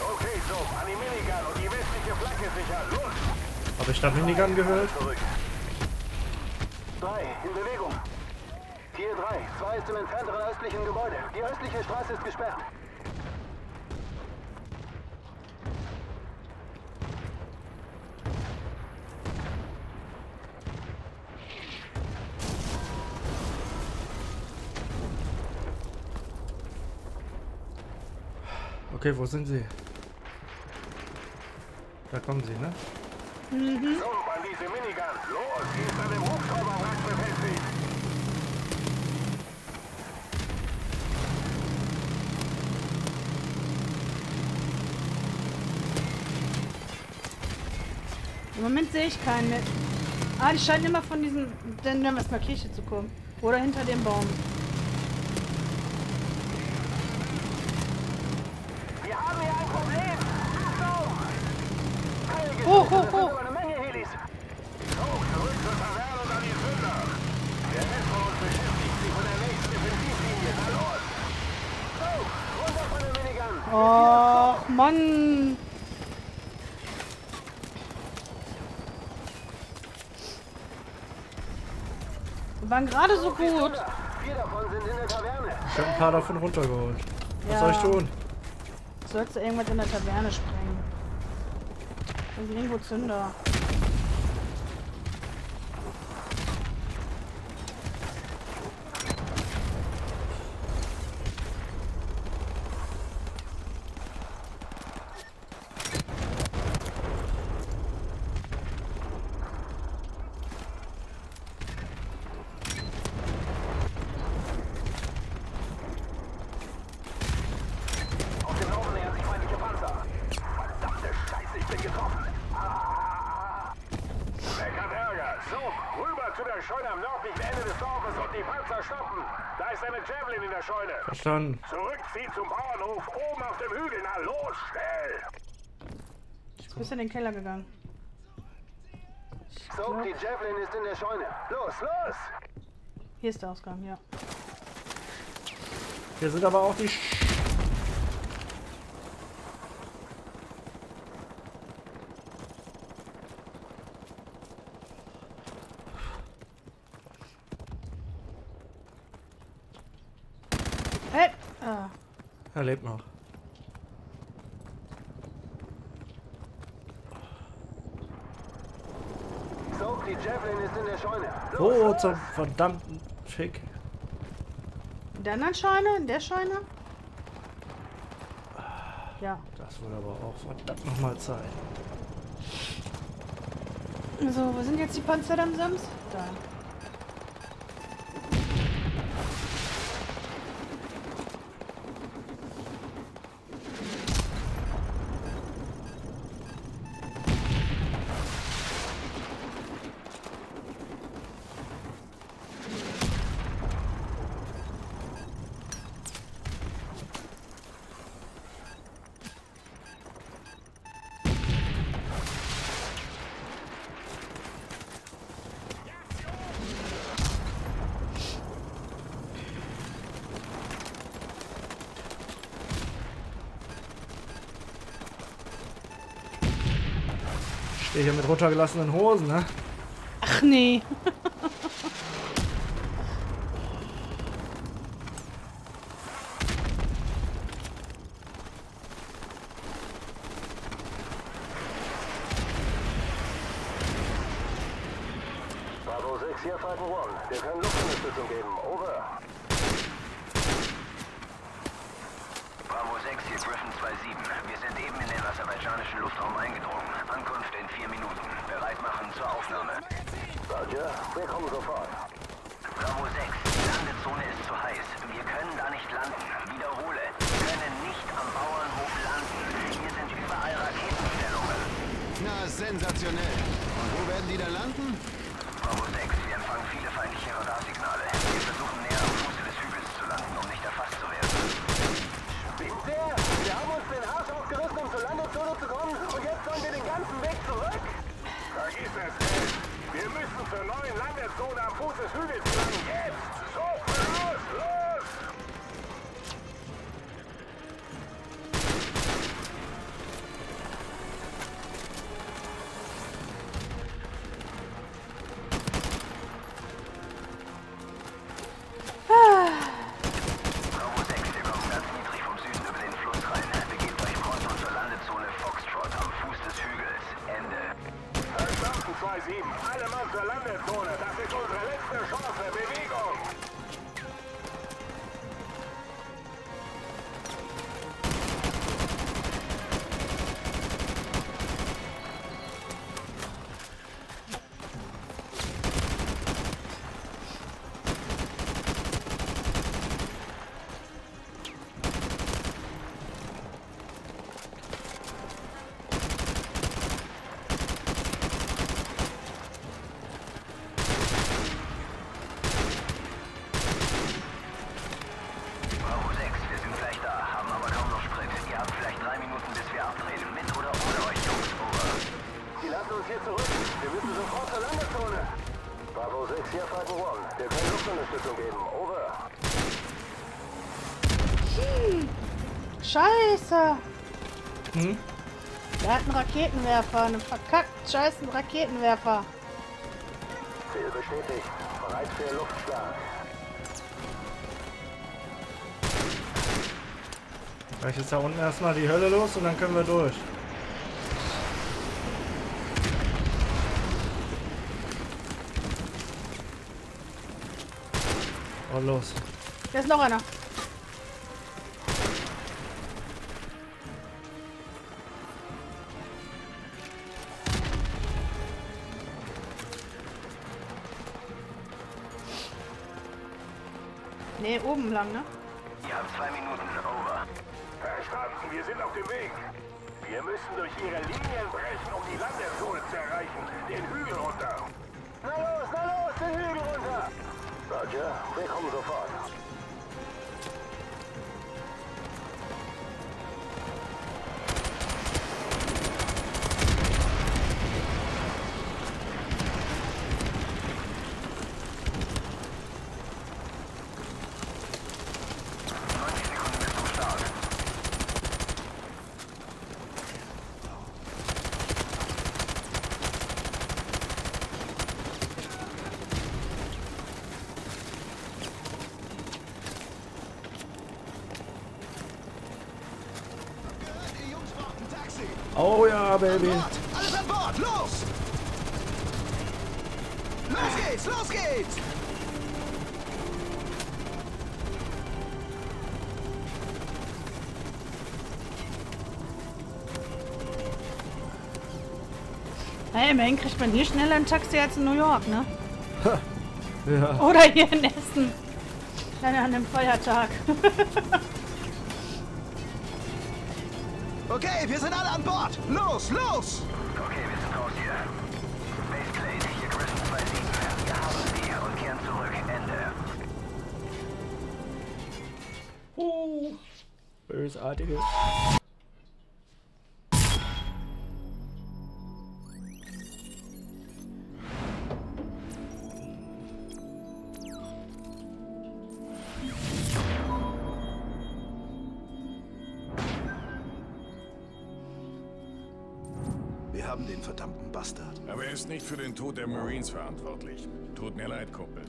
Okay, so, an die Minigun und die westliche Flagge sichern. Los! Habe ich da Minigun gehört? 3, in Bewegung. Tier 3, 2 ist im entfernteren östlichen Gebäude. Die östliche Straße ist gesperrt. Okay, wo sind sie? Da kommen sie, ne? Mhm. So, an diese Minigun. Los, geht's an dem Hubschrauberwrack befestigt. Im Moment sehe ich keinen mehr. Ah, die scheinen immer von diesen... Dann erstmal Kirche zu kommen. Oder hinter dem Baum. Hoch, hoch, hoch! Oh, Mann! Wir waren gerade so gut. Ich hab ein paar davon runtergeholt. Was soll ich tun? Sollst du irgendwas in der Taverne sprengen? Irgendwo Zünder. Verstanden. Zurückziehen zum Bauernhof, oben auf dem Hügel, na los, schnell! Jetzt bist du in den Keller gegangen. So, die Javelin ist in der Scheune. Los, los! Hier ist der Ausgang, ja. Hier sind aber auch die... Er lebt noch. So, die Die Javelin ist in der Scheune. Oh, zum verdammten Fick. In der anderen Scheune? In der Scheune? Ja. Das würde aber auch verdammt nochmal sein. So, wo sind jetzt die Panzerdamsams? Da. Stehe hier mit runtergelassenen Hosen, ne? Ach nee. Bravo 6 hier 501. Wir können Luftunterstützung geben. Over. Bravo 6 hier Griffin 27. Wir sind eben in den aserbaidschanischen Luftraum eingedrungen. Ankunft in 4 Minuten. Bereit machen zur Aufnahme. Roger, wir kommen sofort. Bravo 6, die Landezone ist zu heiß. Wir können da nicht landen. Wiederhole, wir können nicht am Bauernhof landen. Hier sind überall Raketenstellungen. Na, sensationell. Und wo werden die da landen? Bravo 6, wir empfangen viele feindliche Radarsignale. Wir versuchen näher am Fuße des Hügels zu landen, um nicht erfasst zu werden. Spitzt der? Wir haben uns den Arsch aufgerissen, um zur Landezone zu kommen. Und jetzt sollen wir den ganzen Weg zurück? Vergiss es nicht. Wir müssen zur neuen Landeszone am Fuß des Hügels kommen. Jetzt! Sofort! Los! Los! Scheiße! Hm? Der hat einen Raketenwerfer, einen verkackten scheißen Raketenwerfer. Ziel bestätigt. Bereit für Luftschlag. Vielleicht ist da unten erstmal die Hölle los und dann können wir durch. Und los. Da ist noch einer. Nee, oben lang, ne? Wir haben 2 Minuten, over. Verstanden, wir sind auf dem Weg. Wir müssen durch ihre Linien brechen, um die Landeszone zu erreichen. Den Hügel runter. Na los, den Hügel runter! Roger, wir kommen sofort. Oh ja, Baby. Alles an Bord, los! Los geht's, los geht's! Hey, immerhin kriegt man hier schneller ein Taxi als in New York, ne? Ja. Oder hier in Essen. Leider an dem Feiertag. Okay, wir sind alle an Bord. Los, los! Okay, wir sind raus hier. Base Plate, hier Griffin 27. Wir haben sie und kehren zurück. Ende. Oh, bösartige. Nicht für den Tod der Marines verantwortlich. Tut mir leid, Kumpel.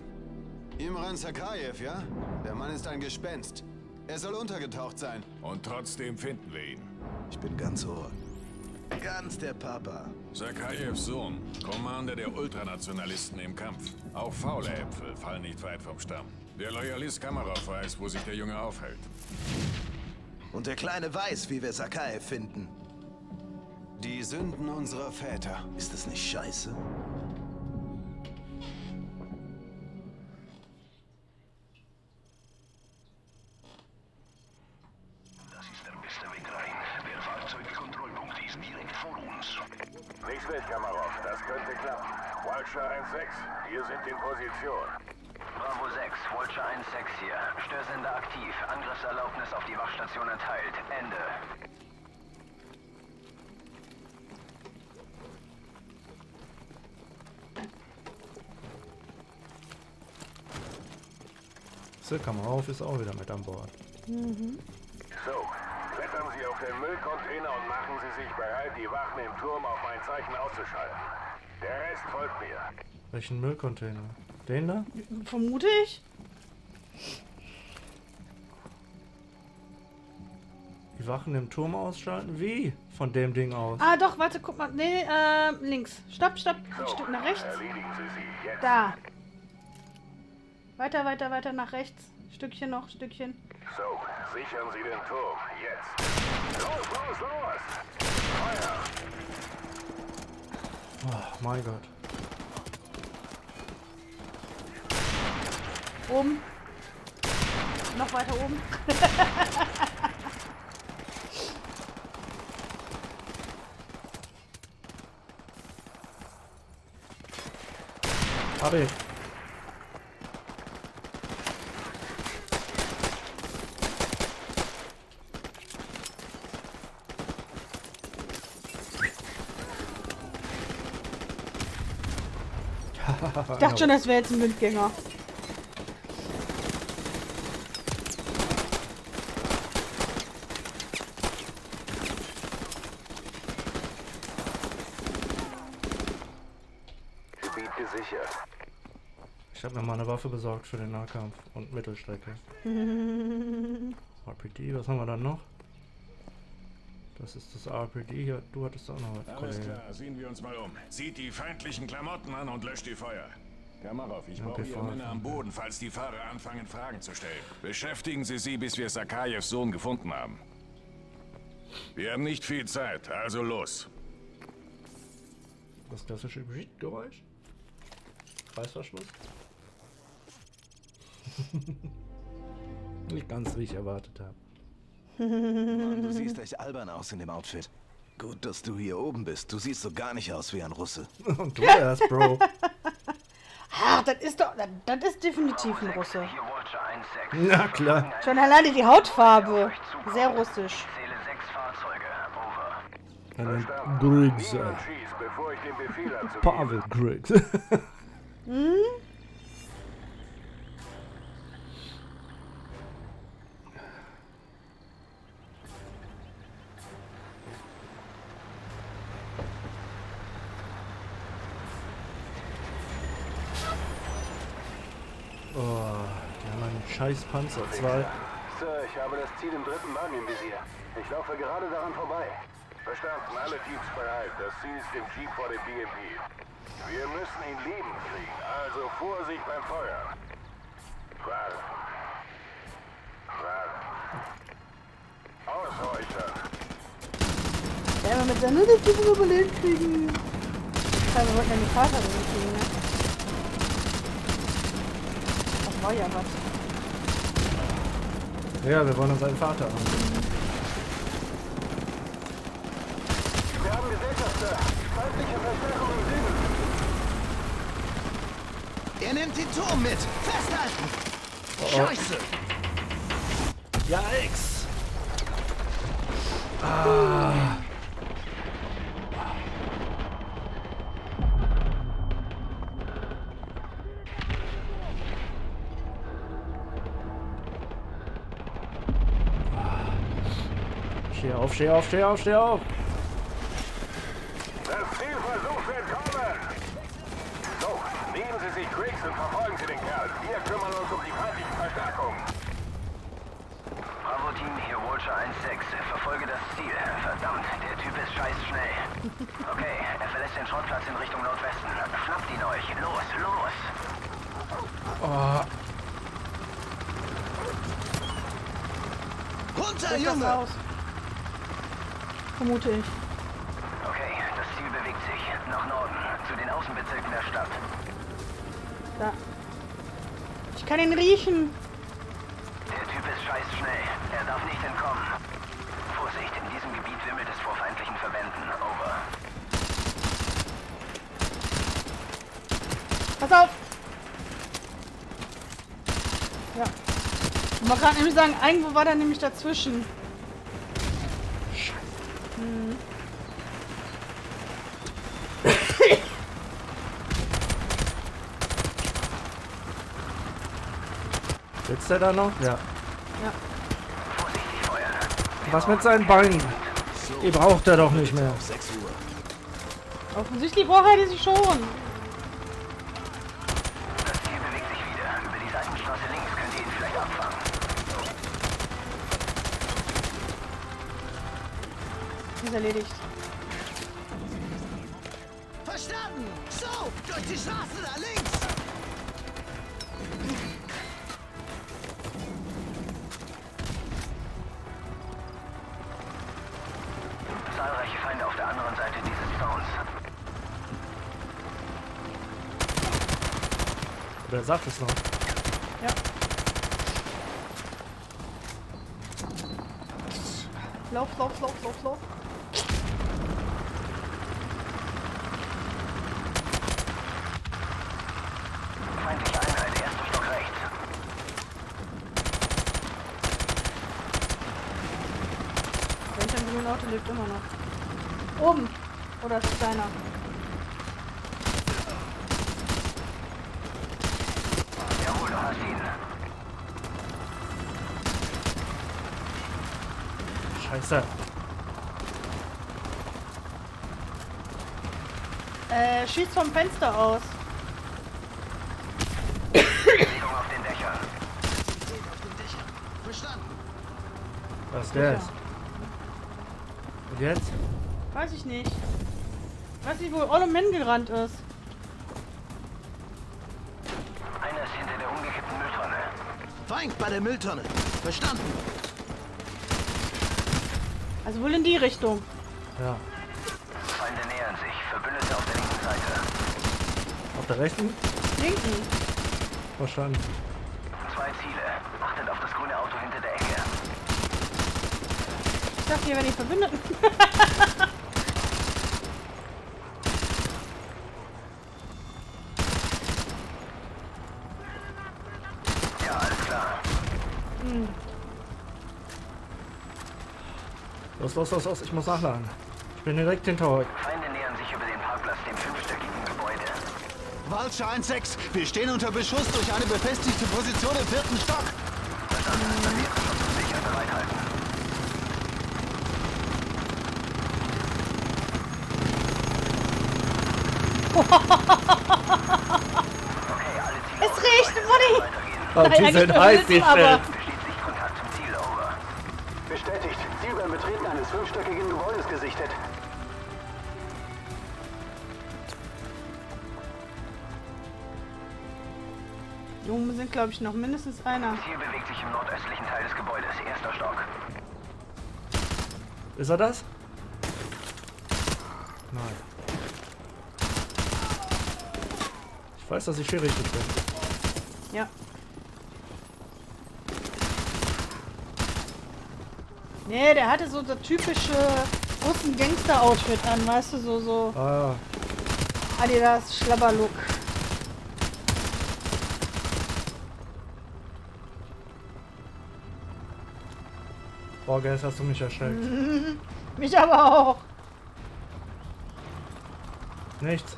Imran Zakhaev, ja? Der Mann ist ein Gespenst. Er soll untergetaucht sein. Und trotzdem finden wir ihn. Ich bin ganz ohr. Ganz der Papa. Zakhaevs Sohn, Commander der Ultranationalisten im Kampf. Auch faule Äpfel fallen nicht weit vom Stamm. Der Loyalist Kamerov weiß, wo sich der Junge aufhält. Und der Kleine weiß, wie wir Zakhaev finden. Die Sünden unserer Väter. Ist das nicht scheiße? Das ist der beste Weg rein. Der Fahrzeugkontrollpunkt ist direkt vor uns. Nicht schlecht, Kamerov. Das könnte klappen. Walcher 1-6, wir sind in Position. Bravo 6, Walcher 1-6 hier. Störsender aktiv. Angriffserlaubnis auf die Wachstation erteilt. Ende. Kamerov ist auch wieder mit an Bord. Mhm. So, klettern Sie auf den Müllcontainer und machen Sie sich bereit, die Wachen im Turm auf mein Zeichen auszuschalten. Der Rest folgt mir. Welchen Müllcontainer? Den da? Vermute ich. Die Wachen im Turm ausschalten? Wie? Von dem Ding aus? Ah doch, warte, guck mal. Nee, links. Stopp, stopp. So, ein Stück nach rechts. Erledigen Sie sie jetzt. Da. Weiter, weiter, weiter nach rechts. Stückchen noch, Stückchen. So, sichern Sie den Turm. Jetzt. Los, los, los! Feuer! Oh, mein Gott. Oben. Noch weiter oben. Hab ich. Ich dachte schon, das wäre jetzt ein Windgänger. Ich habe mir mal eine Waffe besorgt für den Nahkampf und Mittelstrecke. RPD, was haben wir dann noch? Das ist das RPD hier. Du hattest auch noch was. Alles klar, sehen wir uns mal um. Sieht die feindlichen Klamotten an und löscht die Feuer. Kamerov, ich brauche Ihre Männer am Boden, falls die Fahrer anfangen, Fragen zu stellen. Beschäftigen Sie sie, bis wir Zakhaevs Sohn gefunden haben. Wir haben nicht viel Zeit, also los. Das klassische Geräusch. Reißverschluss. Nicht ganz, wie ich erwartet habe. Mann, du siehst echt albern aus in dem Outfit. Gut, dass du hier oben bist. Du siehst so gar nicht aus wie ein Russe. Und du erst, Bro. Ah, das ist doch... Das ist definitiv ein Russe. Na klar. Schon alleine die Hautfarbe. Sehr russisch. Einen Griggs. Pavel Griggs. Hm? Scheiß Panzer 2. Sir, ich habe das Ziel im dritten Mann im Visier. Ich laufe gerade daran vorbei. Verstanden, alle Teams bereit. Das Ziel ist im Jeep vor dem BMP. Wir müssen ihn leben kriegen, also Vorsicht beim Feuer. Fragen. Ausräuchern. Ja, aber mit seiner Nutzung überlebt kriegen. Kann man wohl keine Fahrt haben kriegen, ne? Das war ja was. Ja, wir wollen uns einen Vater haben. Wir haben Gesellschafter! Feindliche Verstärkung im Süden! Er nimmt den Turm mit! Festhalten! Oh. Scheiße! Ja, X! Ah. Steh auf, steh auf, steh auf, steh auf! Verfolgen Sie den Kerl. Wir kümmern uns um die feindliche Verstärkung. Bravo Team, hier Walcher 1-6. Verfolge das Ziel. Verdammt, der Typ ist scheiß schnell. Okay, er verlässt den Schrottplatz in Richtung Nordwesten. Schnappt ihn euch. Los, los! Oh. Runter, Junge! Vermute ich. Okay, das Ziel bewegt sich. Nach Norden, zu den Außenbezirken der Stadt. Da. Ich kann ihn riechen. Der Typ ist scheiß schnell. Er darf nicht entkommen. Vorsicht, in diesem Gebiet wimmelt es vor feindlichen Verbänden. Over. Pass auf! Ja. Ich wollte gerade nämlich sagen, irgendwo war der nämlich dazwischen. Scheiße. Hm. Sitzt er da noch? Ja. Was mit seinen Beinen? Die braucht er doch nicht mehr. Offensichtlich braucht er sie schon. Das Ziel bewegt sich wieder. Über die Seitenstraße links könnt ihr ihn vielleicht abfangen. Ist erledigt. Verstanden! So, durch die Straße da links! Wer sagt es noch? Ja. Lauf, lauf, lauf, lauf, lauf. Feindliche Einheit, erster Stock rechts. Welcher grüne Auto lebt immer noch? Oben! Oder ist es deiner? Scheiße. Schießt vom Fenster aus. Bewegung auf den Dächern. Bewegung auf den Dächern. Verstanden. Was ist das? Und jetzt? Weiß ich nicht. Weiß nicht, wo Ollo Man gerannt ist. Einer ist hinter der umgekippten Mülltonne. Feind bei der Mülltonne. Verstanden. Also wohl in die Richtung. Ja. Feinde nähern sich. Verbündete auf der linken Seite. Auf der rechten? Linken. Wahrscheinlich. Zwei Ziele. Achtet auf das grüne Auto hinter der Ecke. Ich dachte, hier wären die Verbündeten. Ja, alles klar. Hm. Los, los, los, los, ich muss nachladen. Ich bin direkt hinter euch. Feinde nähern sich über den Parkplatz, dem fünfstöckigen Gebäude. Walcher 1-6, wir stehen unter Beschuss durch eine befestigte Position im vierten Stock. Verstanden, dann wäre schon zu sicher, bereithalten. Okay, alle Ziele. Es riecht, Buddy! Oh, die sind heiß, die Stellen. Bestätigt, Ziel beim Betreten eines 5-stöckigen Gebäudes gesichtet. Da oben sind, glaube ich, noch mindestens einer. Hier bewegt sich im nordöstlichen Teil des Gebäudes, erster Stock. Ist er das? Nein. Ich weiß, dass ich hier richtig bin. Ja. Nee, der hatte so das typische russen Gangster-Outfit an, weißt du, so ah, ja. Adidas Schlabberlook. Boah, Gels, hast du mich erschreckt. Mich aber auch. Nichts.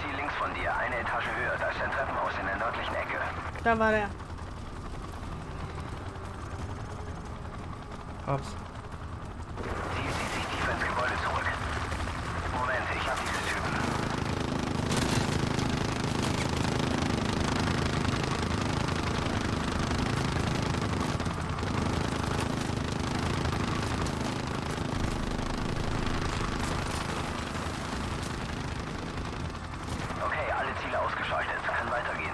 Zieh links von dir, eine Etage höher, da ist ein Treppenhaus in der nördlichen Ecke. Da war der. Hab's. Sie zieht sich tief ins Gebäude zurück. Moment, ich hab diese Typen. Okay, alle Ziele ausgeschaltet. Kann weitergehen.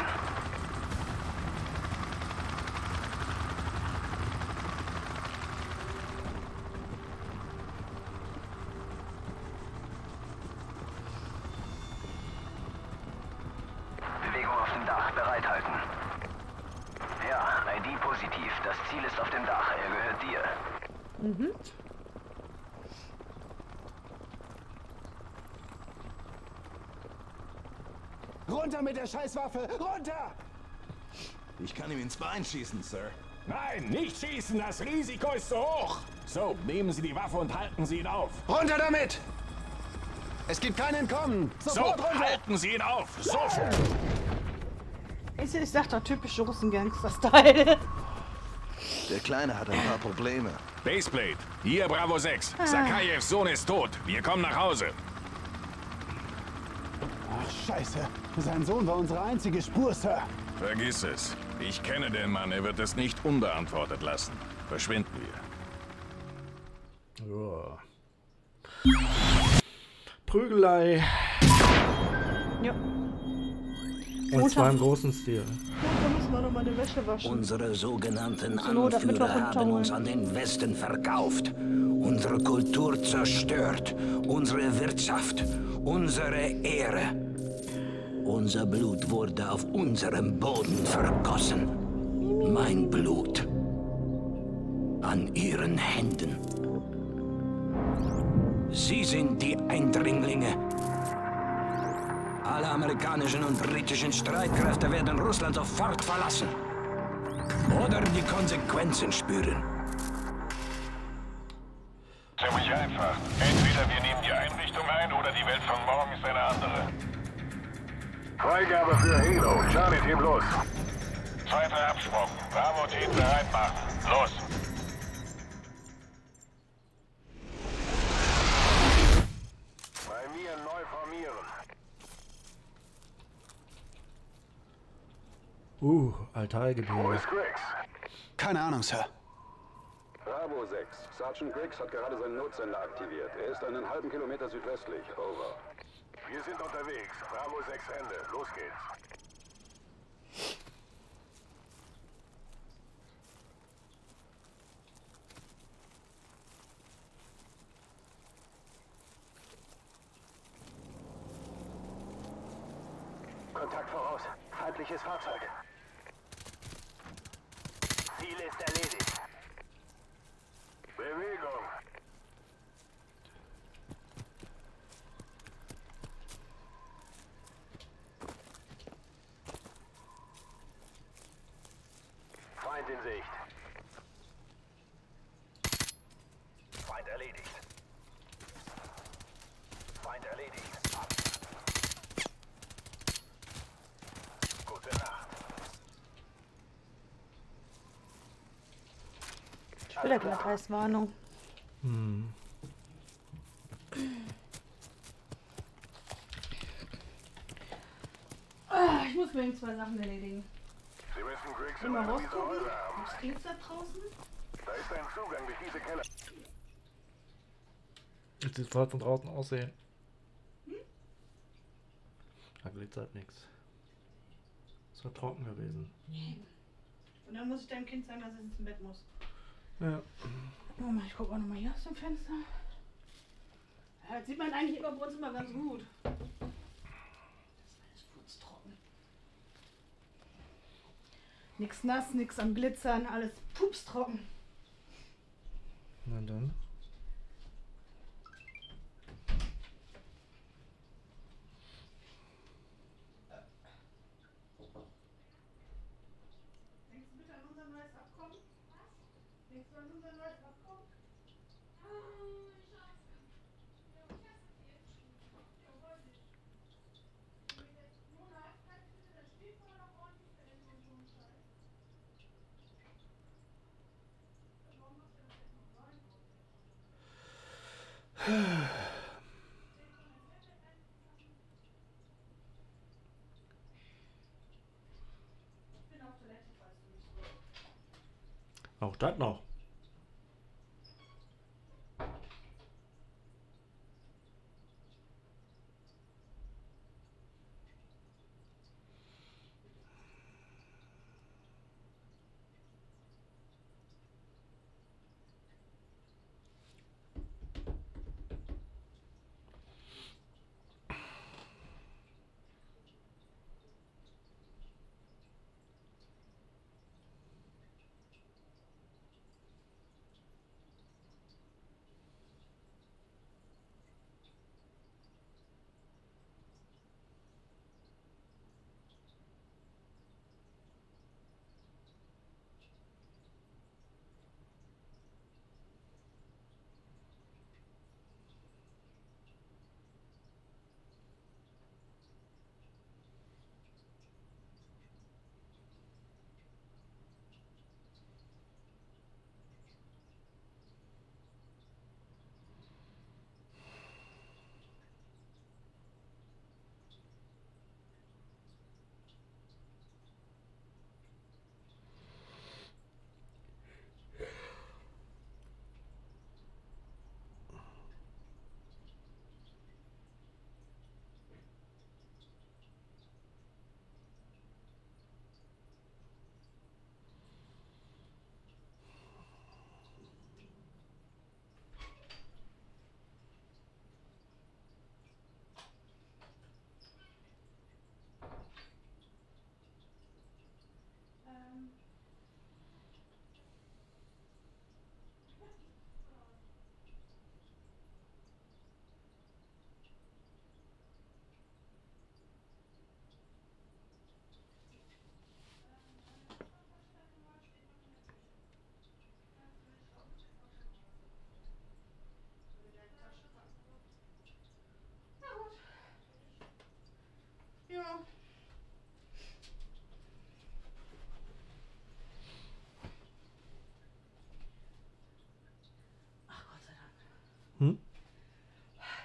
Runter mit der Scheißwaffe! Runter! Ich kann ihm ins Bein schießen, Sir. Nein, nicht schießen! Das Risiko ist zu hoch! So, nehmen Sie die Waffe und halten Sie ihn auf! Runter damit! Es gibt kein Entkommen! Sofort runter! Halten Sie ihn auf! Sofort! Ich sag doch, typisch Russen-Gangster-Style. Der Kleine hat ein paar Probleme. Baseplate, hier Bravo 6. Zakhaevs Sohn ist tot. Wir kommen nach Hause. Ach, Scheiße. Sein Sohn war unsere einzige Spur, Sir. Vergiss es. Ich kenne den Mann. Er wird es nicht unbeantwortet lassen. Verschwinden wir. Oh. Prügelei. Ja. Und zwar im großen Stil. Unsere sogenannten Anführer haben uns an den Westen verkauft, unsere Kultur zerstört, unsere Wirtschaft, unsere Ehre. Unser Blut wurde auf unserem Boden vergossen. Mein Blut an ihren Händen. Sie sind die Eindringlinge. Alle amerikanischen und britischen Streitkräfte werden Russland sofort verlassen. Oder die Konsequenzen spüren. Ziemlich einfach. Entweder wir nehmen die Einrichtung ein oder die Welt von morgen ist eine andere. Freigabe für Hero. Charlie, Team los. Zweiter Absprung. Bravo, Team bereit machen. Los. Bei mir neu formieren. Altargebirge. Wo ist Griggs? Keine Ahnung, Sir. Bravo 6. Sergeant Griggs hat gerade seinen Notsender aktiviert. Er ist einen halben Kilometer südwestlich. Over. Wir sind unterwegs. Bravo 6 Ende. Los geht's. Kontakt voraus. Feindliches Fahrzeug. Ziel ist erledigt. Bewegung. Feind in Sicht. Feind erledigt. Feind erledigt. Gute Nacht. Wieder Glatteiswarnung. Ich muss mir 2 Sachen erledigen. Sie müssen Will mal rausgucken? Was gibt's da draußen? Da ist ein Zugang durch diese Keller. Wie sieht es halt von draußen aussehen? Hm? Da glitzert nichts. Ist ja trocken gewesen. Und dann muss ich deinem Kind sagen, dass es ins Bett muss. Ja. Moment, ich guck auch nochmal hier aus dem Fenster. Ja, das sieht man eigentlich immer bei uns immer ganz gut. Das ist alles furztrocken. Nix nass, nix am Glitzern, alles pupstrocken. Na dann. Auch das noch.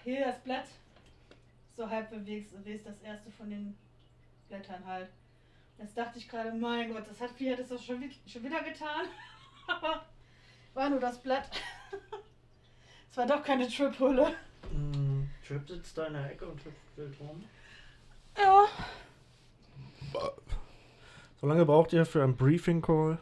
Hier das Blatt, so halb bewegst, ist das erste von den Blättern halt. Jetzt dachte ich gerade, mein Gott, das hat Pia das doch schon wieder getan. Aber war nur das Blatt. Es war doch keine Trip-Hulle. Mm, Trip sitzt da in der Ecke und hüpft wild rum. Ja. So lange braucht ihr für einen Briefing-Call?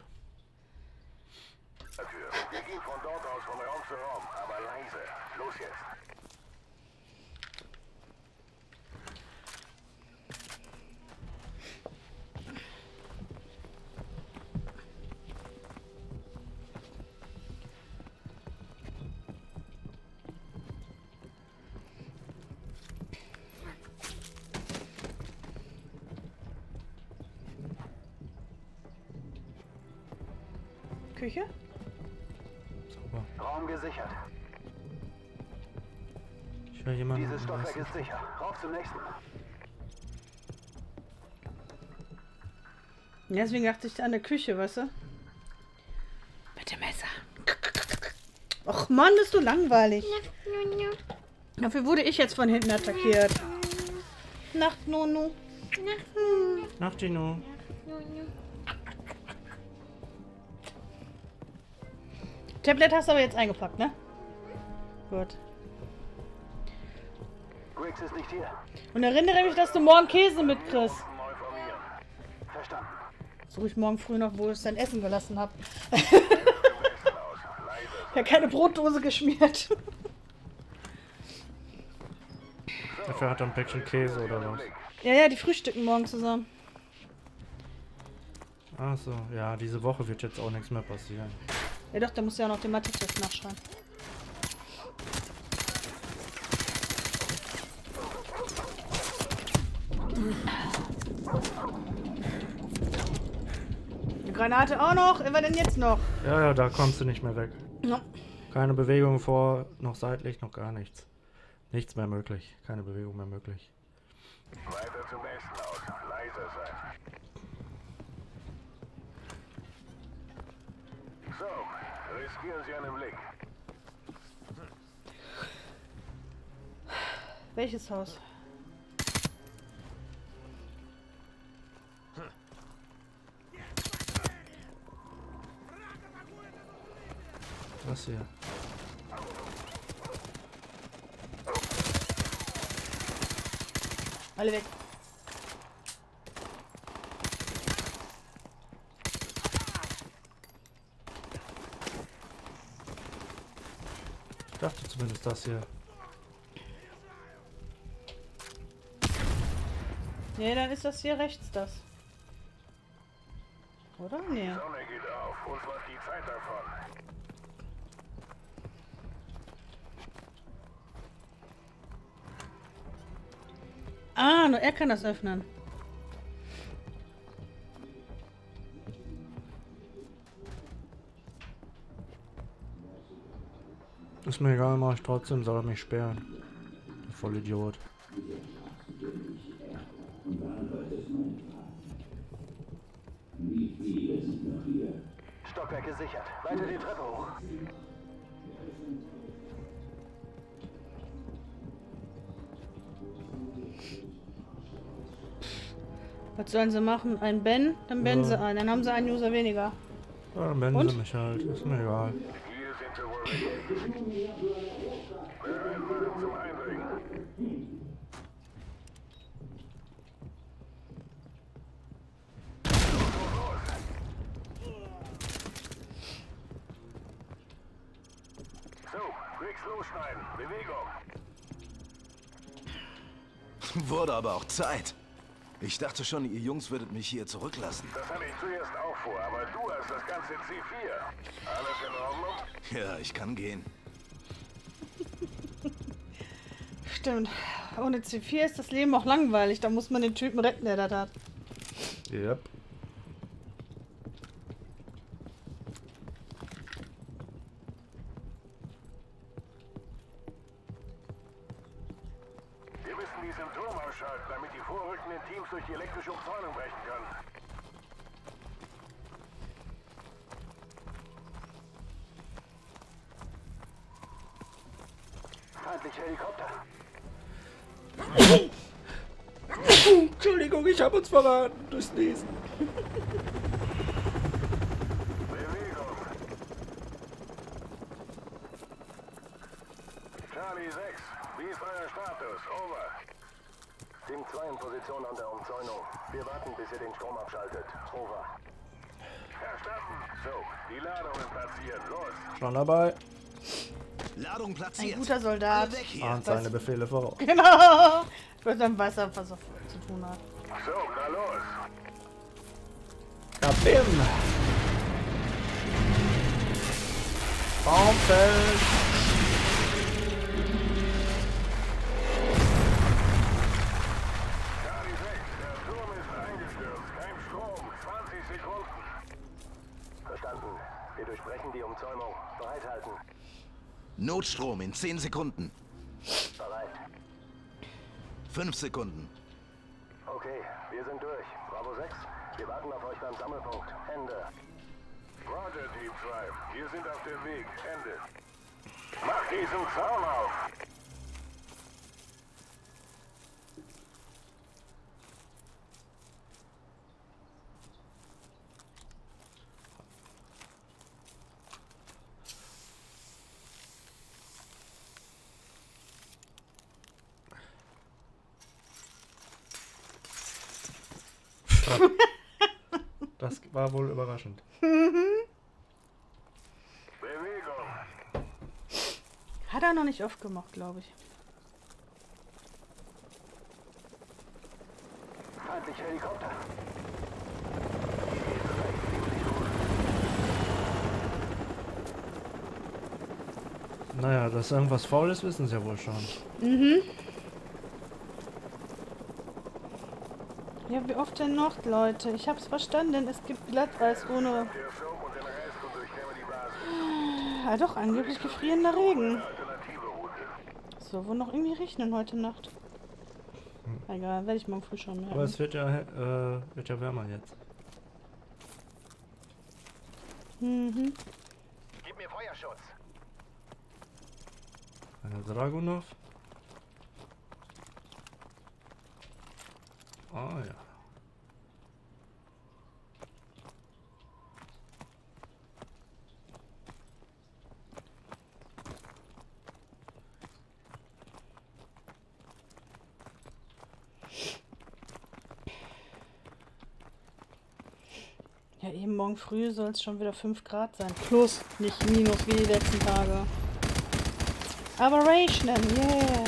Küche? Sauber. Raum gesichert. Ich höre jemanden. Dieses Stockwerk ist sicher. Rauf zum nächsten. Ja, deswegen dachte ich an der Küche, weißt du? Mit dem Messer. Och Mann, bist du langweilig. Dafür wurde ich jetzt von hinten attackiert. Nacht, Nono. Nacht, Nono. Tablet hast du aber jetzt eingepackt, ne? Gut. Griggs ist nicht hier. Und erinnere mich, dass du morgen Käse mitkriegst. Verstanden. Suche ich morgen früh noch, wo ich es dann Essen gelassen habe. Ja, keine Brotdose geschmiert. Dafür hat er ein Päckchen Käse oder was? Ja, ja, die frühstücken morgen zusammen. Ach so, ja, diese Woche wird jetzt auch nichts mehr passieren. Ja doch, da muss ja auch noch den Mathe-Test nachschreiben. Die Granate auch noch? Was denn jetzt noch? Ja, ja, da kommst du nicht mehr weg. Ja. Keine Bewegung vor, noch seitlich, noch gar nichts. Nichts mehr möglich. Keine Bewegung mehr möglich. Weiter zum Westen aus. Leise sein. So, riskieren Sie einen Blick. Welches Haus? Das hier. Alle weg. Ich dachte zumindest das hier. Nee, dann ist das hier rechts das. Oder? Nee. Die Sonne geht auf. Uns macht die Zeit davon. Ah, nur er kann das öffnen. Ist mir egal, mach ich trotzdem, soll er mich sperren. Der Vollidiot. Stockwerk gesichert. Weiter die Treppe hoch. Was sollen sie machen? Ein Ben? Dann bannen sie einen. Dann haben sie einen User weniger. Ja, dann bannen sie mich halt. Ist mir egal. So, Rix losschneiden. Bewegung. Wurde aber auch Zeit. Ich dachte schon, ihr Jungs würdet mich hier zurücklassen. Das hatte ich zuerst auch vor, aber du hast das ganze C4. Alles in Ordnung? Ja, ich kann gehen. Stimmt. Ohne C4 ist das Leben auch langweilig. Da muss man den Typen retten, der das hat. Yep. Durch die elektrische Umzäunung brechen können. Feindlicher Helikopter. Entschuldigung, ich hab uns verraten. Durchs Niesen. Bewegung. Charlie 6, wie ist euer Status? Over. Team 2 in Position an der Umzäunung. Wir warten, bis ihr den Strom abschaltet. Over. Verstanden. So, die Ladungen platzieren. Los. Schon dabei. Ladung platziert. Ein guter Soldat. Ahnt seine Befehle voraus. Genau. Mit seinem Wasser was zu tun hat. So, na los. Kabim. Baumfeld. Die Umzäunung. Bereithalten. Notstrom in 10 Sekunden. Bereit. 5 Sekunden. Okay, wir sind durch. Bravo 6, wir warten auf euch beim Sammelpunkt. Ende. Roger, Team 2. Wir sind auf dem Weg. Ende. Mach diesen Zaun auf! hat. Das war wohl überraschend. Hat er noch nicht oft gemacht, glaube ich. Feindlich Helikopter. Naja, dass irgendwas faul ist, wissen sie ja wohl schon. Mhm. Ja, wie oft denn noch, Leute? Ich hab's verstanden, es gibt Glattreis ohne... Ah, doch, angeblich gefrierender Regen. So, wo noch irgendwie regnen heute Nacht. Egal, werde ich morgen früh schon merken. Aber es wird ja wärmer jetzt. Mhm. Gib mir Feuerschutz. Eine Dragunov. Ah ja. Ja, eben morgen früh soll es schon wieder 5 Grad sein. Plus, nicht minus wie die letzten Tage. Aber regnen, yeah!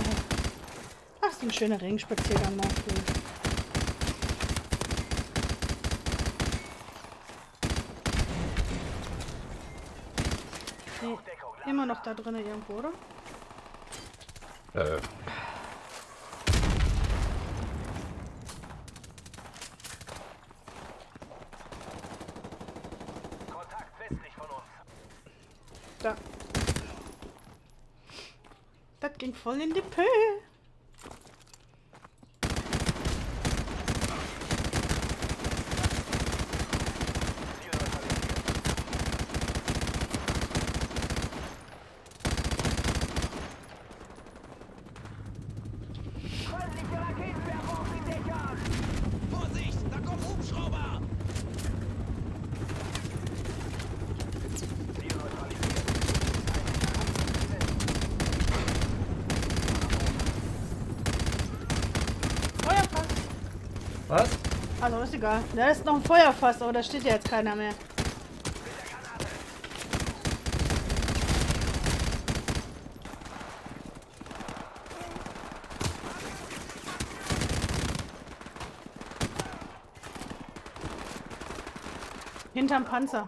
Ach, so ein schöner Regenspaziergang morgen früh. Immer noch da drin irgendwo, oder? Kontakt westlich von uns. Da. Das ging voll in die Pö. Was? Also ist egal. Da ist noch ein Feuerfass, aber da steht ja jetzt keiner mehr. Hinterm Panzer.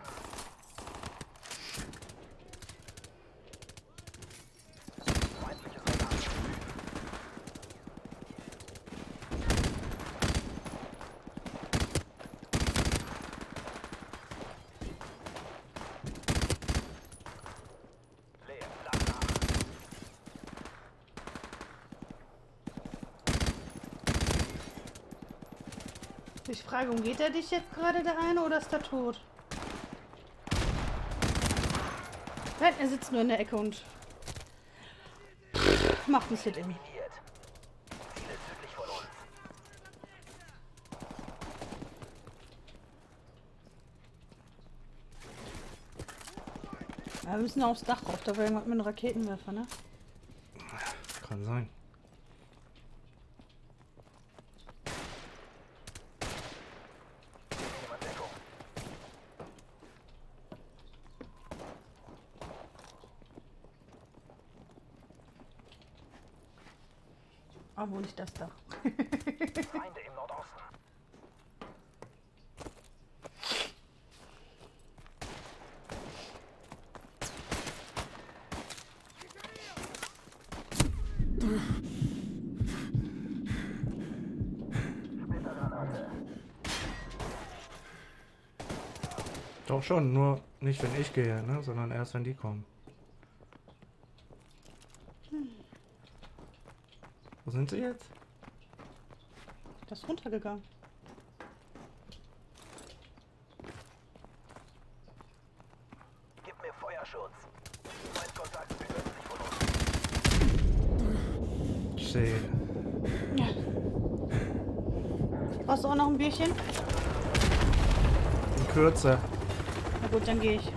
Ich frage, umgeht er dich jetzt gerade, der eine, oder ist er tot? Nein, er sitzt nur in der Ecke und macht uns Hit irgendwie. Ja, wir müssen aufs Dach rauf, da war irgendwas mit einem Raketenwerfer, ne? Kann sein. Obwohl ich das da. Feinde im Nordosten. Doch schon, nur nicht wenn ich gehe, ne? Sondern erst wenn die kommen. Wo sind sie jetzt? Das ist runtergegangen. Gib mir Feuerschutz. Mein Kontakt ist plötzlich von uns. Schön. Ja. Brauchst du auch noch ein Bierchen? In Kürze. Na gut, dann gehe ich.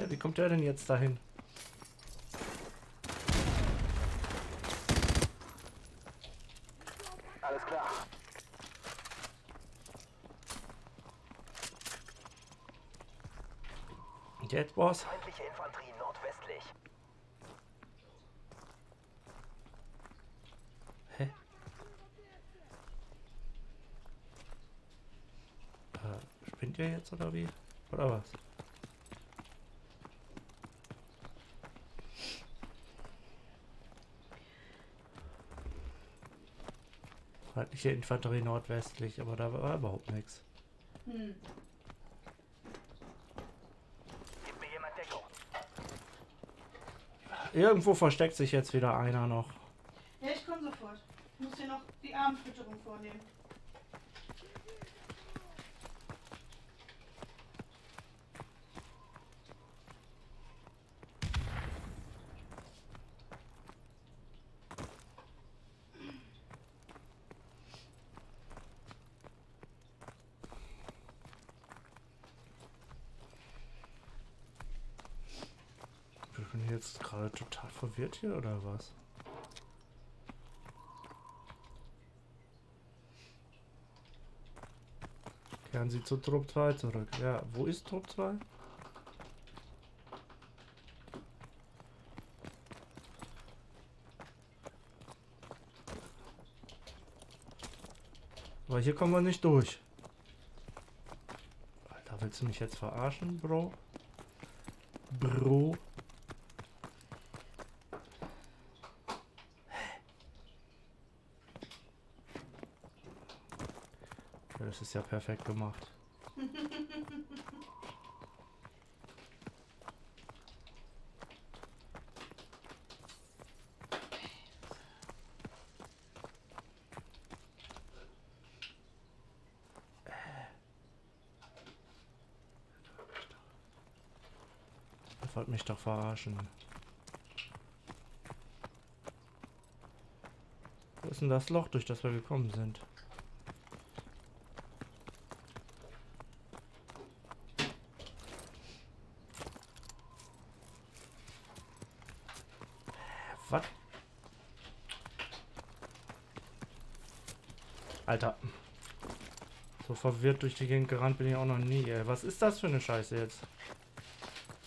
Hä, wie kommt der denn jetzt dahin? Alles klar. Jetzt was? Feindliche Infanterie nordwestlich. Hä? Spinnt ihr jetzt oder wie? Oder was? Feindliche Infanterie nordwestlich, aber da war überhaupt nichts. Hm. Irgendwo versteckt sich jetzt wieder einer noch. Ja, ich komme sofort. Ich muss hier noch die Abendfütterung vornehmen. Jetzt gerade total verwirrt hier oder was? Kehren Sie zu Trupp 2 zurück. Ja, wo ist Trupp 2? Aber hier kommen wir nicht durch. Alter, willst du mich jetzt verarschen, Bro? Bro? Das ist ja perfekt gemacht. Das wollte mich doch verarschen. Wo ist denn das Loch, durch das wir gekommen sind? Alter, so verwirrt durch die Gegend gerannt bin ich auch noch nie, ey. Was ist das für eine Scheiße jetzt?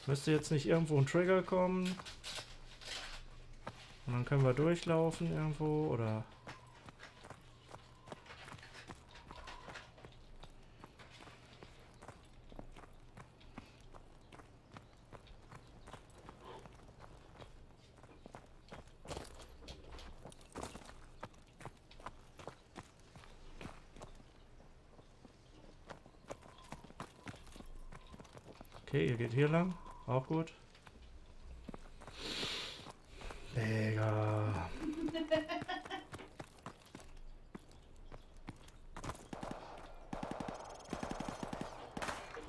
Müsste jetzt nicht irgendwo ein Trigger kommen? Und dann können wir durchlaufen irgendwo, oder? Okay, ihr geht hier lang. Auch gut. Mega.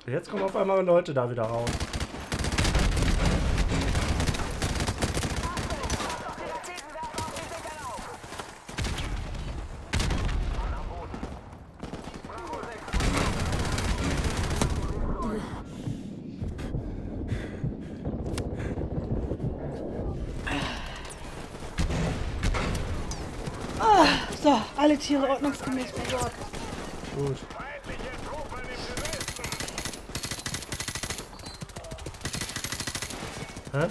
Jetzt kommen auf einmal Leute da wieder raus. Alle Tiere ordnungsgemäß versorgt. Gut. Hä?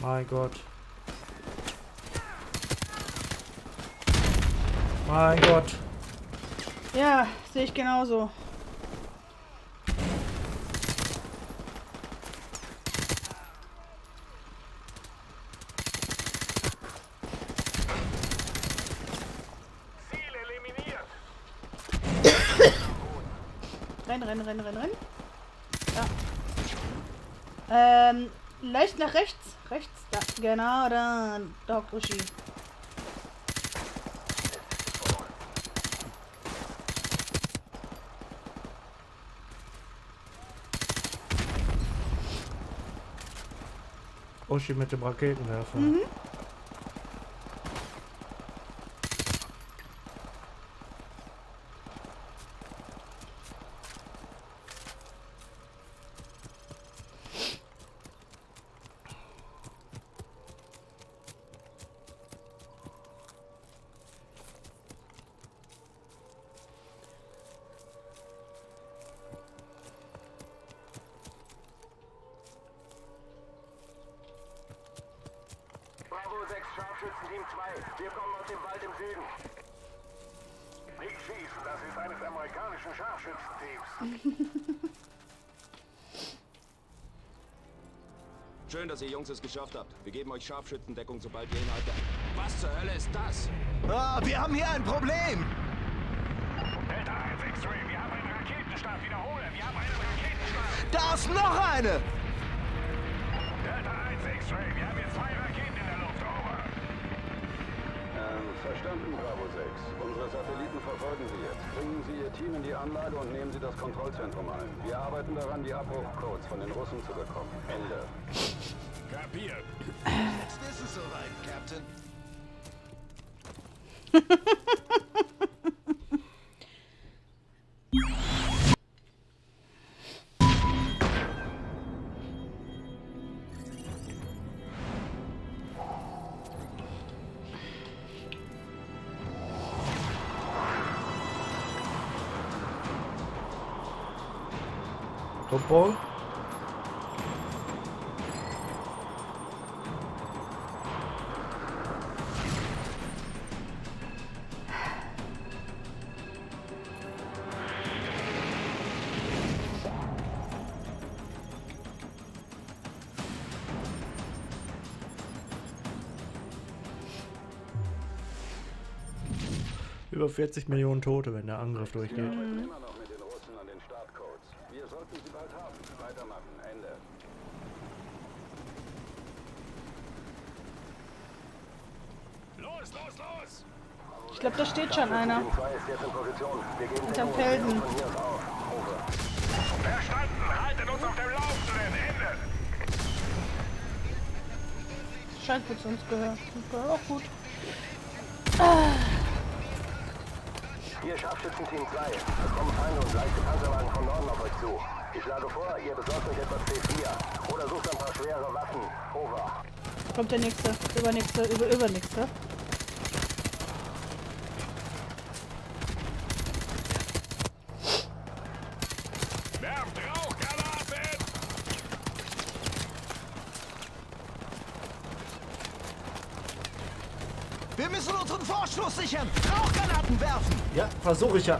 Mein Gott. Mein Gott. Ja, sehe ich genauso. Ziel eliminiert. Renn. Ja. Leicht nach rechts. Rechts, da. Genau, da. Dog Uschi. Uschi mit dem Raketenwerfer. Mhm. Schön, dass ihr Jungs es geschafft habt. Wir geben euch Scharfschützendeckung, sobald ihr innerhalb der... Was zur Hölle ist das? Ah, wir haben hier ein Problem! Delta 1 X-Ray, wir haben einen Raketenstart. Wiederhole, wir haben einen Raketenstart. Da ist noch eine! Delta 1 X-Ray, wir haben hier zwei Raketen in der Luft, over. Verstanden, Bravo 6. Unsere Satelliten verfolgen Sie jetzt. Bringen Sie Ihr Team in die Anlage und nehmen Sie das Kontrollzentrum ein. Wir arbeiten daran, die Abbruchcodes von den Russen zu bekommen. Ende. Kapiert. Jetzt ist es soweit, Captain. Football. Über 40 Millionen Tote, wenn der Angriff durchgeht. Ich glaube, da steht schon einer. Hinterm Felsen. Verstanden! Haltet uns auf dem Laufenden! Ende! Scheint gut zu uns gehört. Auch gut. Ihr Scharfschützenteam 2. Da kommen Feinde und leichte Panzerwagen von Norden auf euch zu. Ich schlage vor, ihr besorgt euch etwas C4. Oder sucht ein paar schwere Waffen. Over. Kommt der nächste. Übernächste. Übernächste. Rauchgranaten werfen! Ja, versuche ich ja.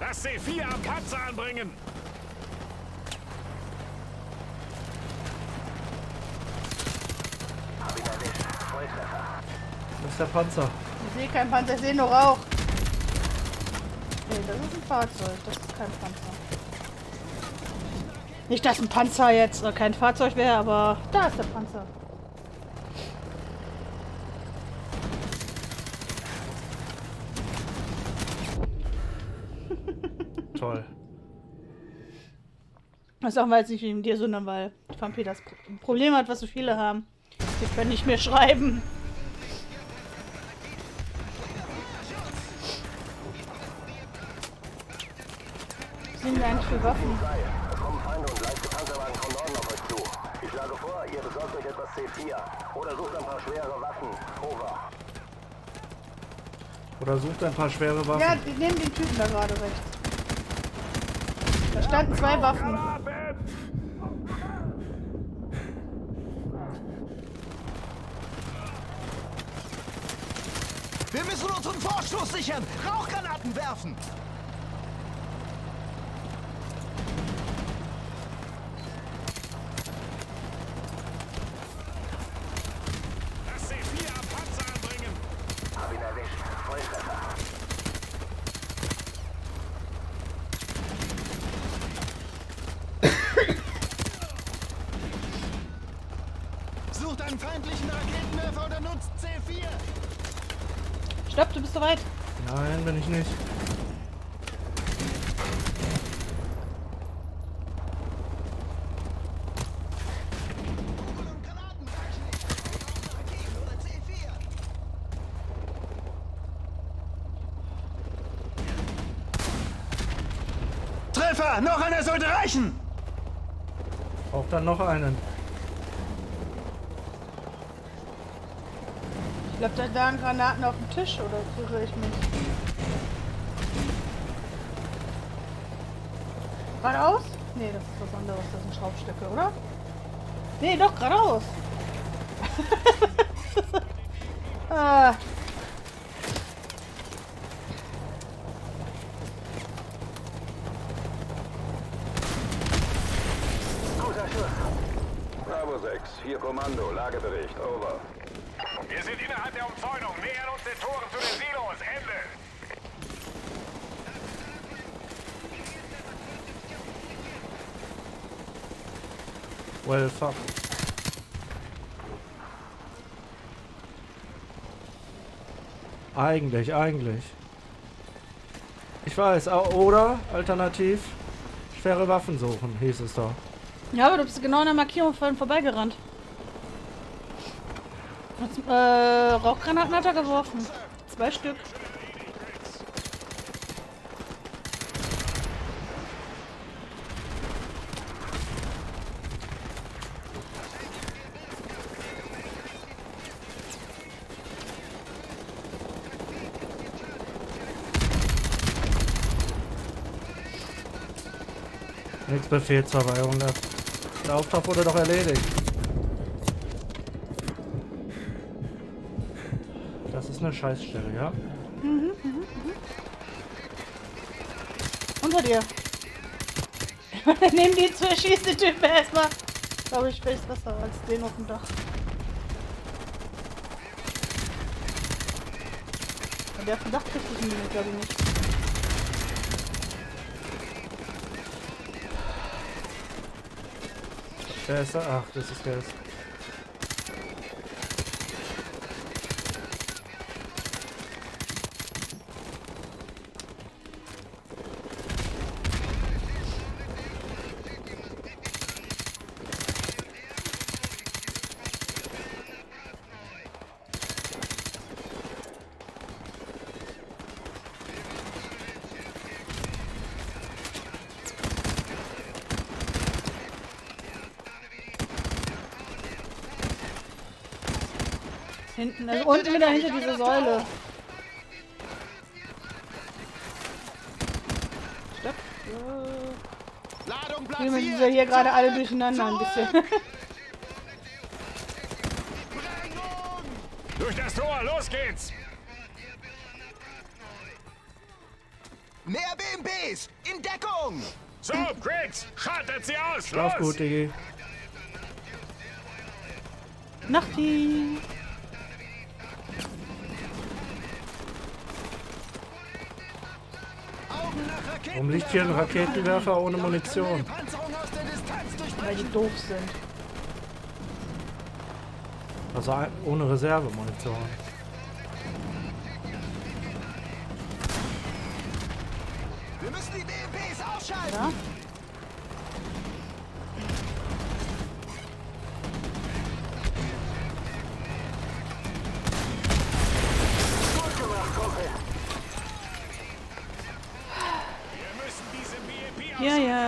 Das C4 am Panzer anbringen! Das ist der Panzer. Ich sehe keinen Panzer, ich sehe nur Rauch. Nee, das ist ein Fahrzeug, das ist kein Panzer. Nicht, dass ein Panzer jetzt kein Fahrzeug wäre, aber da ist der Panzer. Toll. Das auch, weil es nicht wegen dir, sondern weil Vampi das Problem hat, was so viele haben. Sie können nicht mehr schreiben. Sind wir eigentlich für Waffen? Ihr besorgt euch etwas C4 oder sucht ein paar schwere Waffen. Over. Oder sucht ein paar schwere Waffen. Ja, wir nehmen den Typen da gerade rechts. Da standen zwei Waffen. Wir müssen unseren Vorstoß sichern. Rauchgranaten werfen. Stopp, du bist soweit. Nein, bin ich nicht. Alpha! Noch einer sollte reichen! Auch dann noch einen. Ich glaube, da waren Granaten auf dem Tisch, oder irre ich mich? Geradeaus? Nee, das ist was anderes. Das sind Schraubstöcke, oder? Nee, doch, geradeaus! Ah. Bravo 6, hier Kommando, Lagebericht, over. Wir sind innerhalb der Umzäunung, nähern uns den Toren zu den Silos, Ende! Well, fuck. Eigentlich. Ich weiß, oder alternativ schwere Waffen suchen, hieß es da. Ja, aber du bist genau an der Markierung vorbeigerannt. Rauchgranaten hat er geworfen. 2 Stück. Nichts Befehlsverweigerung. Der Auftrag wurde doch erledigt. Das ist eine Scheißstelle, ja? Mhm, Unter dir. Nimm die zwei schießende Typen erstmal. Ich glaube, ich spreche besser als den auf dem Dach. Und der auf dem Dach kriegt sich nicht, glaube ich nicht. Der ist da. Ach, das ist der. Hinten, also unten wieder hinter diese Säule. Stopp. Ladung platziert. Die sind hier gerade alle durcheinander ein bisschen. Durch das Tor, los geht's! Mehr BMPs! In Deckung! So, Griggs, schaltet sie aus! Lauf gut, Diggi. Nachti! Warum liegt hier ein Raketenwerfer ohne Munition? Weil die doof sind. Also ohne Reservemunition. Wir müssen die BMPs ausschalten. Ja?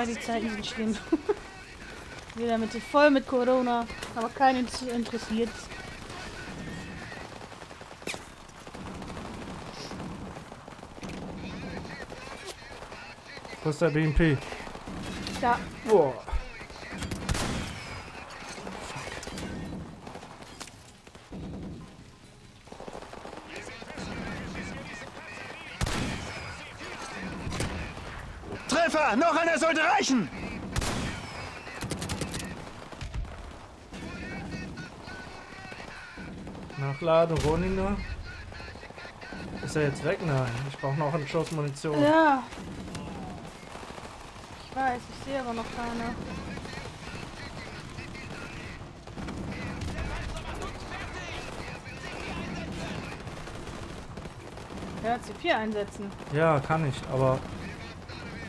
Die Zeiten sind schlimm. Wieder mit voll mit Corona, aber keinen interessiert. Wo ist der BMP? Da. Boah. Noch einer sollte reichen! Nachladen, Roninger. Ist er jetzt weg? Nein, ich brauche noch einen Schuss Munition. Ja. Ich weiß, ich sehe aber noch keine. Ja, C4 einsetzen. Ja, kann ich, aber...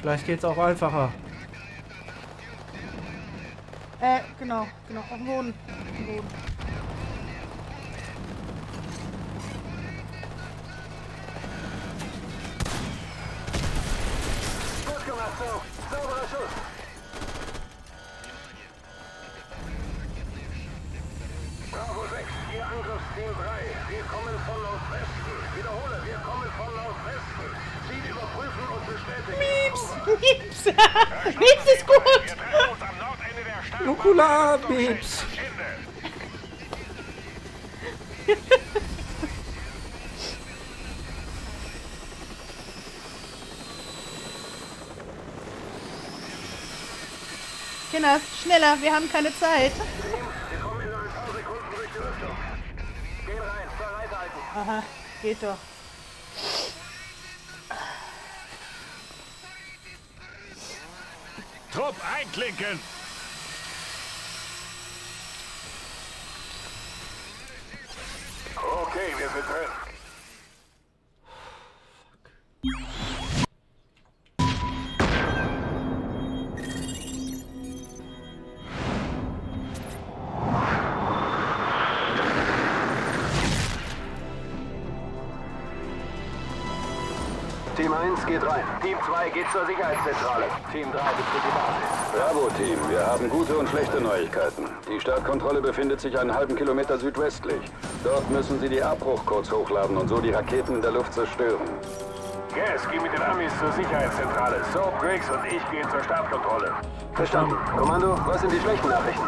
Vielleicht geht's auch einfacher. Genau, auf dem Boden. Gut gemacht, Achtung, sauberer Schuss. Bravo 6, Ihr Angriffsteam 3. Wir kommen von Nordwesten. Wiederhole, wir kommen von Nordwesten. Ziel überprüfen und bestätigen. Mieps! Mieps! Mieps ist gut! Nukulat, Mieps! Kinder, schneller, wir haben keine Zeit. Wir kommen in ein paar Sekunden durch die Rüstung. Geh rein, bereit halten. Aha, geht doch. Trupp einklinken! Okay, wir sind drin. Team 1 geht rein. Team 2 geht zur Sicherheitszentrale. Team 3 betritt die Basis. Bravo, Team. Wir haben gute und schlechte Neuigkeiten. Die Startkontrolle befindet sich einen halben Kilometer südwestlich. Dort müssen Sie die Abbruchcodes hochladen und so die Raketen in der Luft zerstören. Yes, geh mit den Amis zur Sicherheitszentrale. Soap, Griggs und ich gehen zur Startkontrolle. Verstanden. Kommando, was sind die schlechten Nachrichten?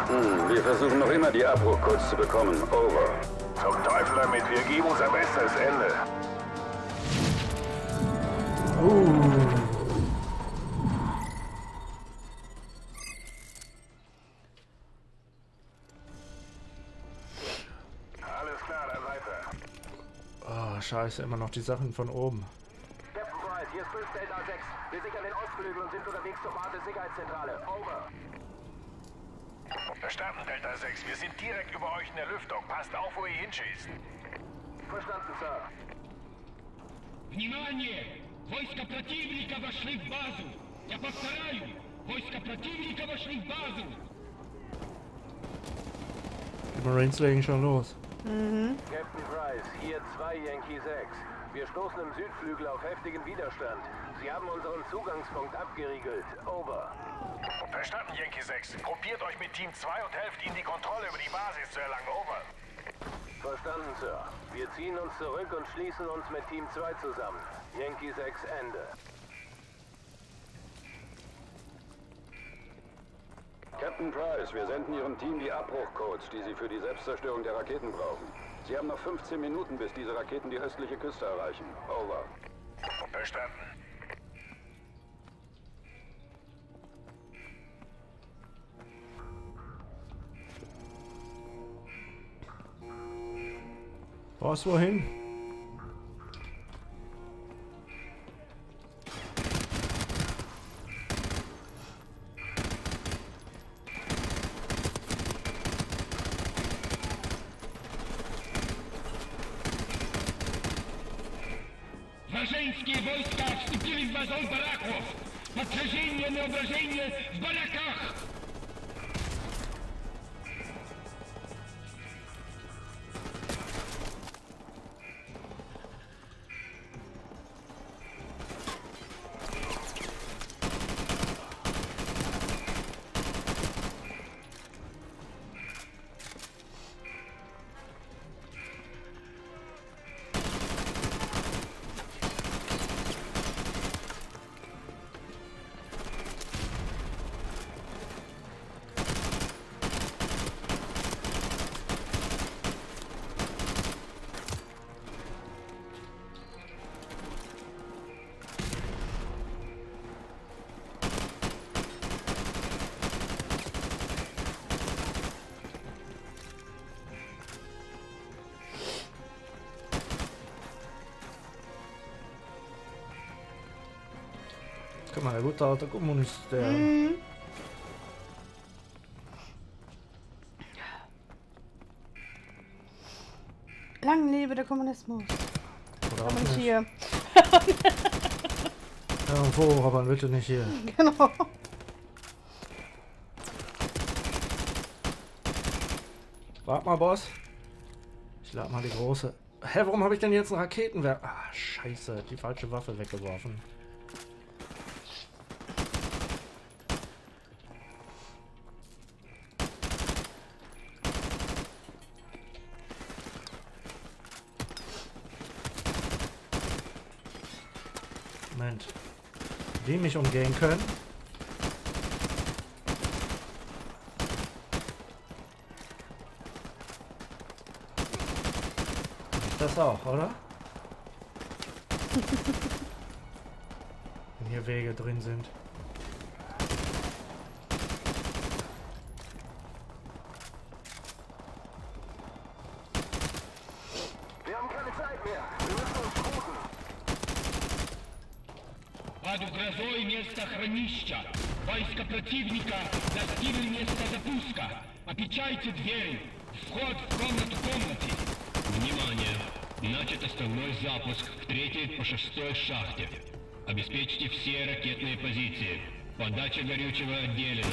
Wir versuchen noch immer, die Abbruchcodes zu bekommen. Over. Zum Teufel damit. Wir geben unser bestes Ende. Alles klar, dann weiter. Oh, scheiße, immer noch die Sachen von oben. Captain Bright, hier ist 5 Delta 6. Wir sichern den Ostflügel und sind unterwegs zur Basis-Sicherheitszentrale. Over. Verstanden, Delta 6. Wir sind direkt über euch in der Lüftung. Passt auf, wo ihr hinschießt. Verstanden, Sir. Внимание! Войска противника вошли в базу. Я повторяю, войска противника вошли в базу. Die Marines legen schon los. Captain Price, hier 2 Yankee 6. Wir stoßen im Südflügel auf heftigen Widerstand. Sie haben unseren Zugangspunkt abgeriegelt. Over. Verstanden, Yankee 6. Probiert euch mit Team 2 und helft ihnen, die Kontrolle über die Basis zu erlangen. Over. Verstanden, Sir. Wir ziehen uns zurück und schließen uns mit Team 2 zusammen. Yankee 6, Ende. Captain Price, wir senden Ihrem Team die Abbruchcodes, die Sie für die Selbstzerstörung der Raketen brauchen. Sie haben noch 15 Minuten, bis diese Raketen die östliche Küste erreichen. Over. Verstanden. Was, wohin? Mal guter alter Kommunist. Lang lebe der Kommunismus. Oder auch nicht hier. Irgendwo, aber bitte nicht hier. Genau. Warte mal, Boss. Ich lade mal die große. Hä, warum habe ich denn jetzt einen Raketenwerfer? Ah, scheiße, die falsche Waffe weggeworfen. die mich umgehen können. Das auch, oder? Wenn hier Wege drin sind. Wir haben keine Zeit mehr. Wir müssen uns sputen. Внимание! Начат основной запуск в 3-й по 6-й шахте. Обеспечьте все ракетные позиции. Подача горючего отделена.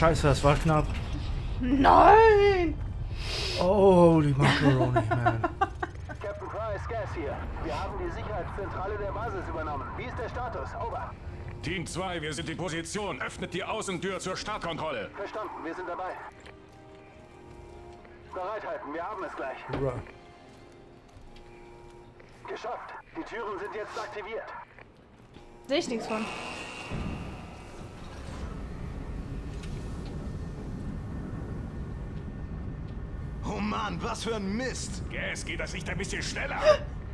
Scheiße, das war knapp. Nein! Oh, die Macaroni, man. Captain Price, Gas hier. Wir haben die Sicherheitszentrale der Basis übernommen. Wie ist der Status? Over. Team 2, wir sind in Position. Öffnet die Außentür zur Startkontrolle. Verstanden, wir sind dabei. Bereithalten, wir haben es gleich. Run. Geschafft. Die Türen sind jetzt aktiviert. Sehe ich nichts von. Mann, was für ein Mist! Gas, geht das nicht ein bisschen schneller?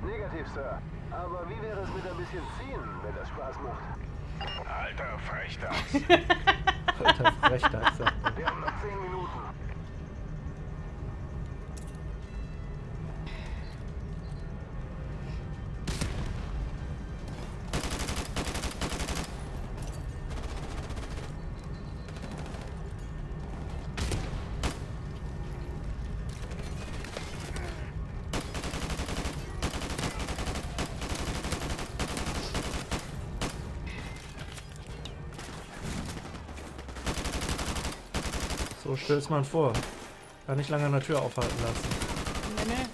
Negativ, Sir. Aber wie wäre es mit ein bisschen ziehen, wenn das Spaß macht? Alter Frechdachs. Alter Frechdachs. Wir haben noch 10 Minuten. So stößt man vor. Kann nicht lange an der Tür aufhalten lassen. Nee,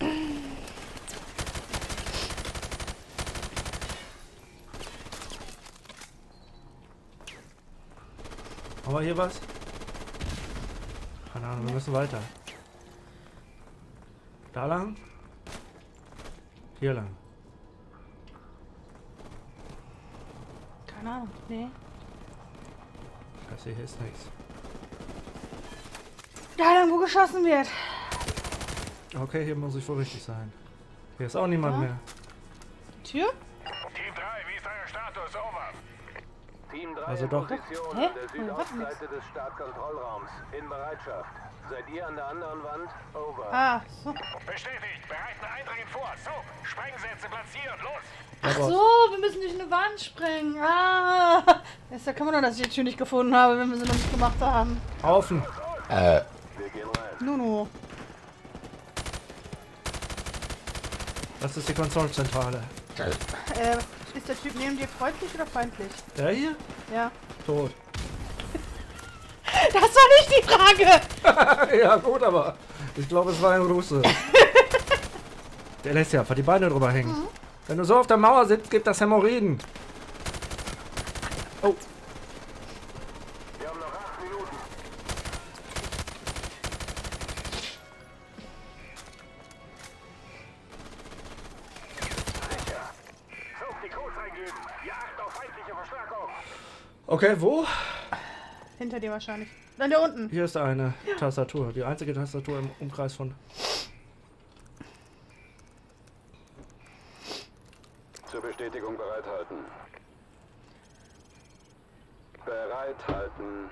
nee. Haben wir hier was? Keine Ahnung, wir müssen weiter. Da lang? Hier lang. Keine Ahnung, nee. Hier ist nichts. Da lang, wo geschossen wird. Okay, hier muss ich vorsichtig sein. Hier ist auch niemand mehr. Tür? Team 3, wie ist euer Status? Over. Team 3 also doch. Position an der Südostseite des Startkontrollraums. In Bereitschaft. Seid ihr an der anderen Wand? Over. Ah, so. Bestätigt. Bereiten Eindringen vor. So, Sprengsätze platzieren. Los. Ach so, wir müssen durch eine Wand sprengen. Ah, das ist ja kaum noch, dass ich die Tür nicht gefunden habe, wenn wir sie noch nicht gemacht haben. Haufen. Nuno. Das ist die Konsolenzentrale. Ist der Typ neben dir freundlich oder feindlich? Der hier? Ja. Tot. Das war nicht die Frage. Ja gut, aber ich glaube, es war ein Russe. Der lässt ja einfach die Beine drüber hängen. Mhm. Wenn du so auf der Mauer sitzt, gibt das Hämorrhoiden. Oh. Wir haben noch 8 Minuten. Sicher. Such die Codes eingeben. Ja, acht auf feindliche Verstärkung. Okay, wo? Hinter dir wahrscheinlich. Dann da unten. Hier ist eine Tastatur. Die einzige Tastatur im Umkreis von... Zur Bestätigung bereithalten. Bereithalten.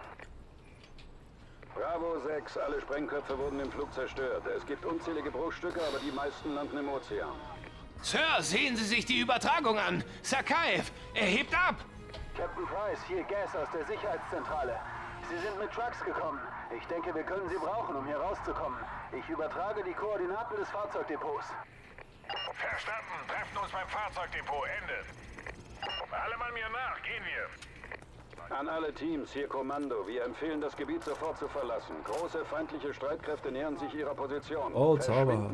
Bravo 6, alle Sprengköpfe wurden im Flug zerstört. Es gibt unzählige Bruchstücke, aber die meisten landen im Ozean. Sir, sehen Sie sich die Übertragung an. Zakhaev, er hebt ab. Captain Price, hier Gas aus der Sicherheitszentrale. Sie sind mit Trucks gekommen. Ich denke, wir können sie brauchen, um hier rauszukommen. Ich übertrage die Koordinaten des Fahrzeugdepots. Verstanden. Treffen uns beim Fahrzeugdepot. Ende. Alle Mann mir nach. Gehen wir. An alle Teams, hier Kommando. Wir empfehlen, das Gebiet sofort zu verlassen. Große feindliche Streitkräfte nähern sich ihrer Position. Oh, Zauber.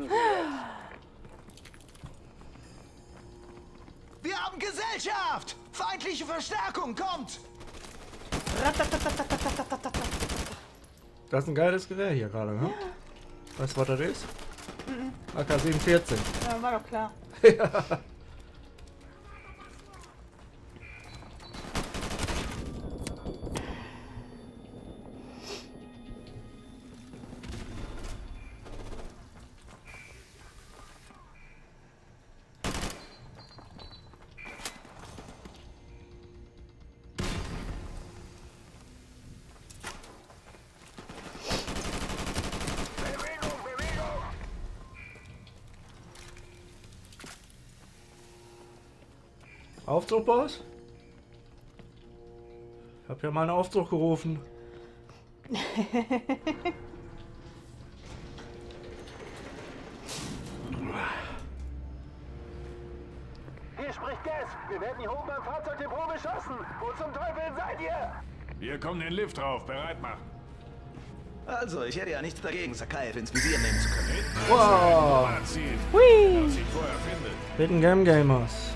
Wir haben Gesellschaft! Feindliche Verstärkung kommt! Das ist ein geiles Gewehr hier gerade, ne? Ja. Weißt du, was das ist? Mhm. AK-47. Ja, war doch klar. Ja. Aufzugboss? Ich hab ja mal einen Aufzug gerufen. Hier spricht Gas. Wir werden hier oben beim Fahrzeugdepot beschossen. Wo zum Teufel seid ihr? Wir kommen den Lift drauf. Bereit machen. Also, ich hätte ja nichts dagegen, Zakhaev ins Visier nehmen zu können. Wow. Hui. Bitten Game Gamers.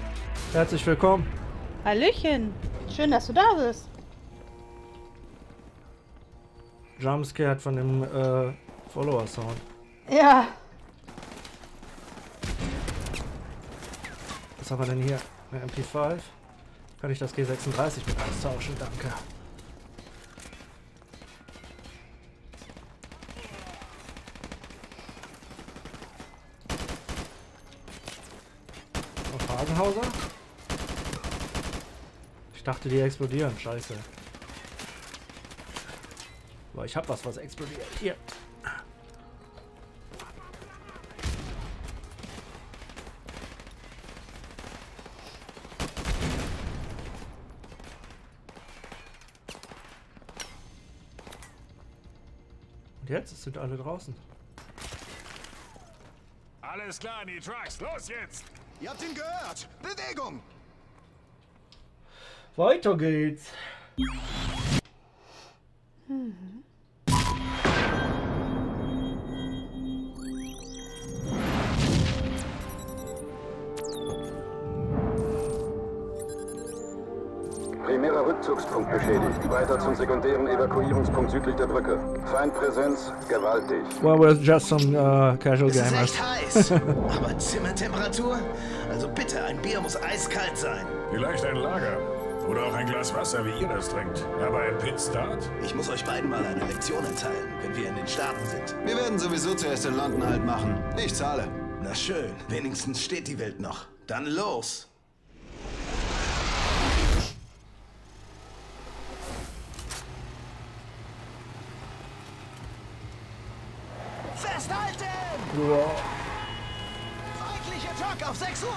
Herzlich willkommen. Hallöchen. Schön, dass du da bist. Jumpscared von dem Follower-Sound. Ja. Was haben wir denn hier? Eine MP5. Kann ich das G36 mit austauschen? Danke. Auf Hagenhauser? Ich dachte, die explodieren. Scheiße. Aber ich hab was explodiert. Hier. Und jetzt sind alle draußen. Alles klar, die Trucks. Los jetzt! Ihr habt ihn gehört! Bewegung! Weiter geht's. Mhm. Primärer Rückzugspunkt beschädigt. Weiter zum sekundären Evakuierungspunkt südlich der Brücke. Feindpräsenz gewaltig. Well, we're just some casual gamers. Es ist echt heiß. Aber Zimmertemperatur? Also bitte, ein Bier muss eiskalt sein. Vielleicht ein Lager. Oder auch ein Glas Wasser, wie ihr das trinkt. Aber ein Pit-Start? Ich muss euch beiden mal eine Lektion erteilen, wenn wir in den Staaten sind. Wir werden sowieso zuerst in London halt machen. Ich zahle. Na schön, wenigstens steht die Welt noch. Dann los! Festhalten! Wow. Feindlicher Truck auf 6 Uhr!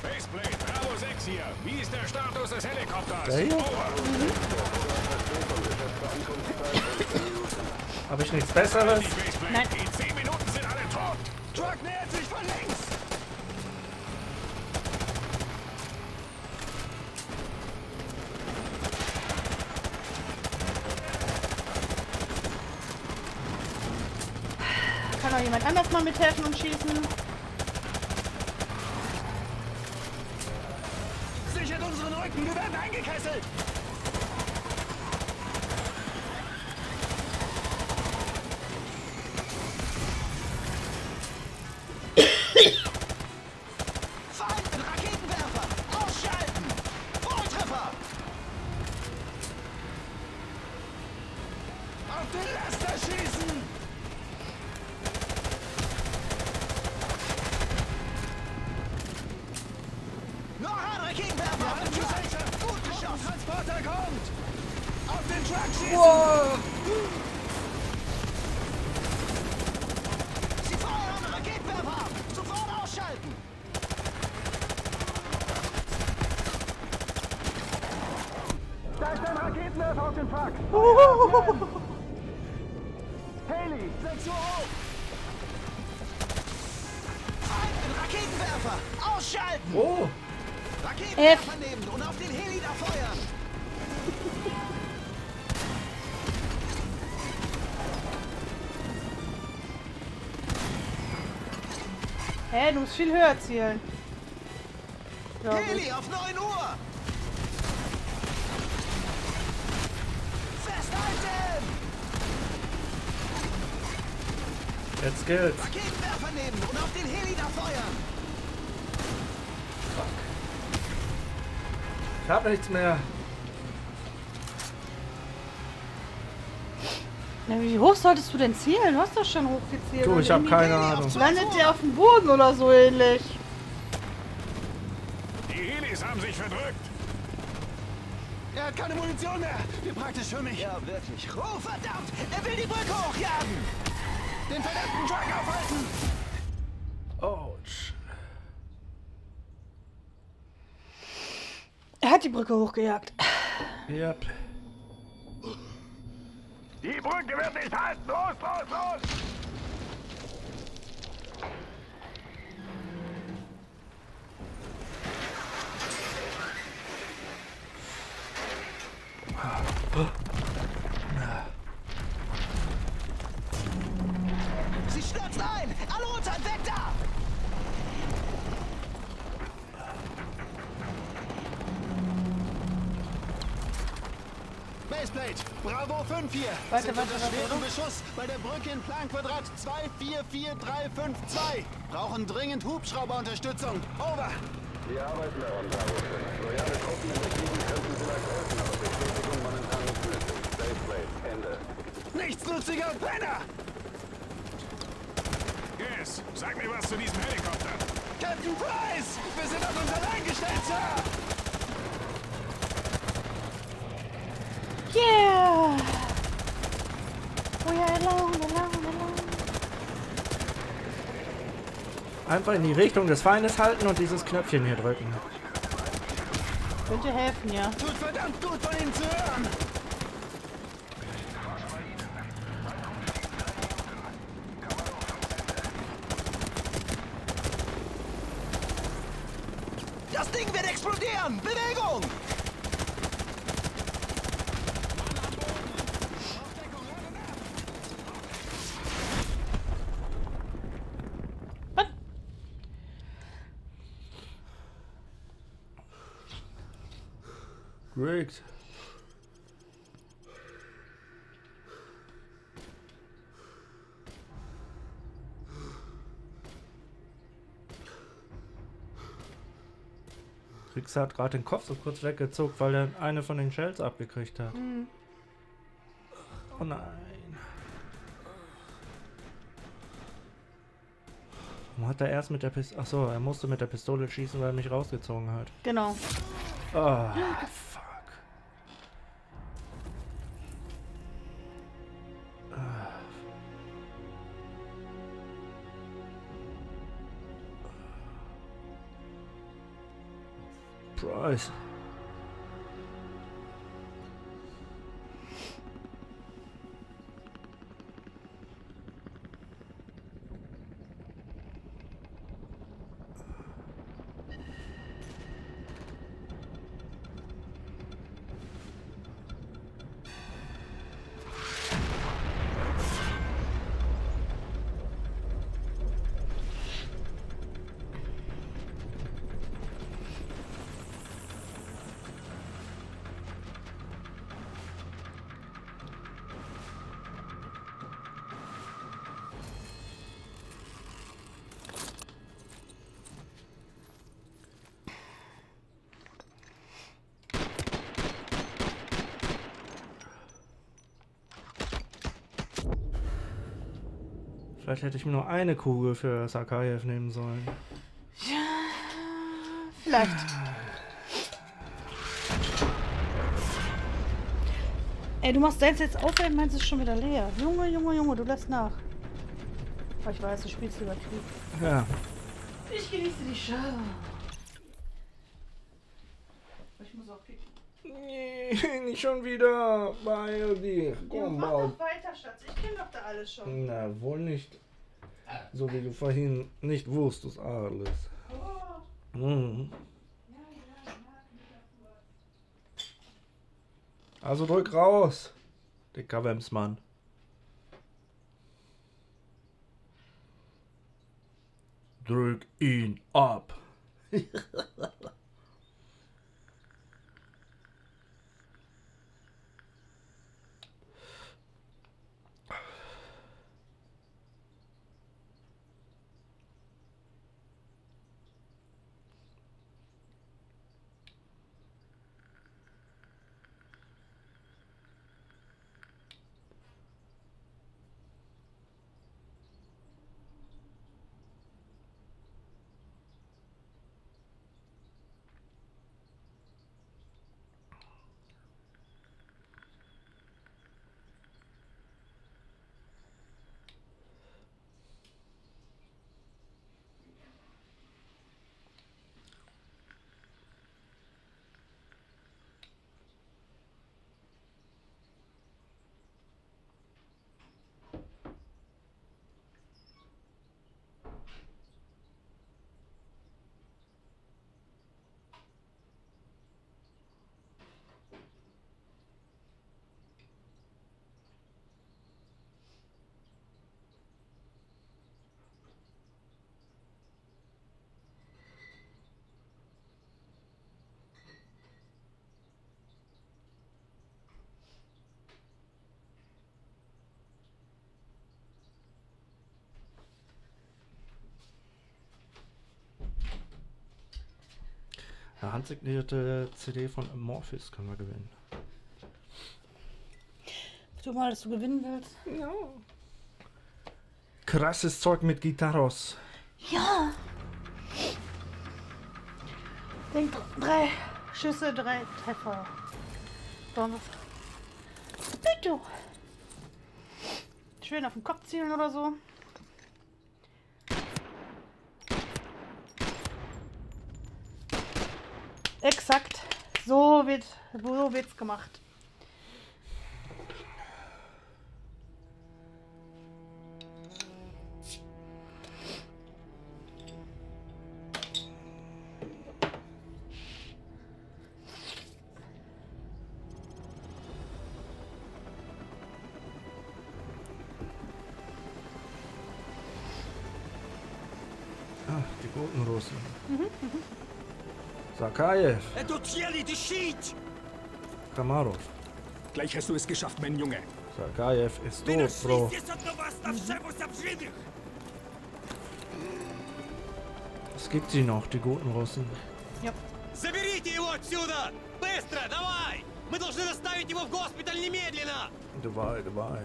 Baseplate, Bravo 6 hier. Wie ist der Status des Helikopters? Okay. Mhm. Habe ich nichts Besseres? Nein. In 10 Minuten sind alle tot. Truck nähert sich von links. Kann auch jemand anders mal mithelfen und schießen? Wir werden eingekesselt! Feinden, Raketenwerfer! Ausschalten! Volltreffer! Wow. Sie feuern Raketenwerfer! Sofort ausschalten! Da ist ein Raketenwerfer auf dem Park! Haley, 6 Uhr hoch! Einen Raketenwerfer! Ausschalten! Oh! Raketenwerfer nehmen und auf den Heli da feuern! Hä, du musst viel höher zielen. Heli auf 9 Uhr! Festhalten! Jetzt geht's. Raketenwerfer nehmen und auf den Heli da feuern! Fuck. Ich hab nichts mehr. Na, wie hoch solltest du denn zielen? Du hast doch schon hochgezielt. Du, ich hab keine Ahnung. Landet der auf dem Boden oder so ähnlich? Die Helis haben sich verdrückt. Er hat keine Munition mehr. Wie praktisch für mich. Ja, wirklich. Oh, verdammt. Er will die Brücke hochjagen. Den verdammten Truck aufhalten. Ouch. Er hat die Brücke hochgejagt. Yep. Die Brücke wird nicht halten! Los, los, los! Sie stürzen ein! Alle runter, weg da! Baseplate, Bravo 5-4. Warte, warte, schweren Beschuss bei der Brücke in Planquadrat 244352. Brauchen dringend Hubschrauberunterstützung. Over. Wir arbeiten daran, Bravo 5. Loyale Truppen und Gegner könnten vielleicht helfen, aber Betätigung momentan nicht möglich. Baseplate, Ende. Nichtsnutziger Penner! Yes, sag mir was zu diesem Helikopter. Captain Price! Wir sind auf uns allein gestellt, Sir! Yeah! We are alone, alone, alone. Einfach in die Richtung des Feindes halten und dieses Knöpfchen hier drücken. Könnte helfen, ja. Tut verdammt gut von Ihnen zu hören! Das Ding wird explodieren! Bewegung! Griggs. Griggs hat gerade den Kopf so kurz weggezogen, weil er eine von den Shells abgekriegt hat. Mhm. Oh nein. Warum hat er erst mit der Pistole... Achso, er musste mit der Pistole schießen, weil er mich rausgezogen hat. Genau. Oh. Price. Vielleicht hätte ich mir nur eine Kugel für Zakhaev nehmen sollen. Ja, vielleicht. Ey, du machst deins jetzt auf, ey, meins ist schon wieder leer. Junge, Junge, Junge, du lässt nach. Aber ich weiß, du spielst lieber Krieg. Ja. Ich genieße die Schau. Ich muss auch kicken. Nee, nicht schon wieder bei dir. Komm, mach doch weiter, Schatz. Ich kenne doch da alles schon. Na, wohl nicht. So wie du vorhin nicht wusstest, alles. Oh. Mhm. Also drück raus, dicker Wemsmann. Drück ihn ab. Eine handsignierte CD von Amorphis können wir gewinnen. Tu mal, dass du gewinnen willst. Ja. Krasses Zeug mit Gitarros. Ja. Denk 3 Schüsse, 3 Treffer. Bitte. Schön auf den Kopf zielen oder so. Exakt, so wird's gemacht. Ach, die guten Russen. Zakhaev! Kamarov! Gleich hast du es geschafft, mein Junge! Zakhaev ist tot, Bro! Es gibt sie noch, die guten Russen. Ja. Dabei, dabei.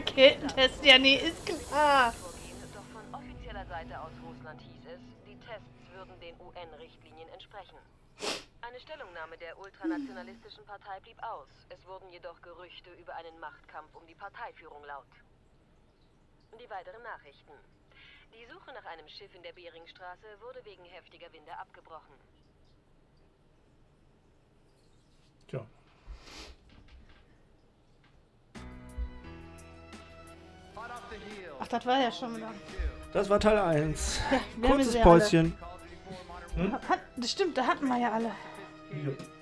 Raketentest, ja, nee, ist klar. Doch von offizieller Seite aus Russland hieß es, die Tests würden den UN-Richtlinien entsprechen. Eine Stellungnahme der ultranationalistischen Partei blieb aus. Es wurden jedoch Gerüchte über einen Machtkampf um die Parteiführung laut. Die weiteren Nachrichten. Die Suche nach einem Schiff in der Beringstraße wurde wegen heftiger Winde abgebrochen. Tja. Ach, das war ja schon wieder. Das war Teil 1. Ja, kurzes Päuschen. Hm? Das stimmt, da hatten wir ja alle. Ja.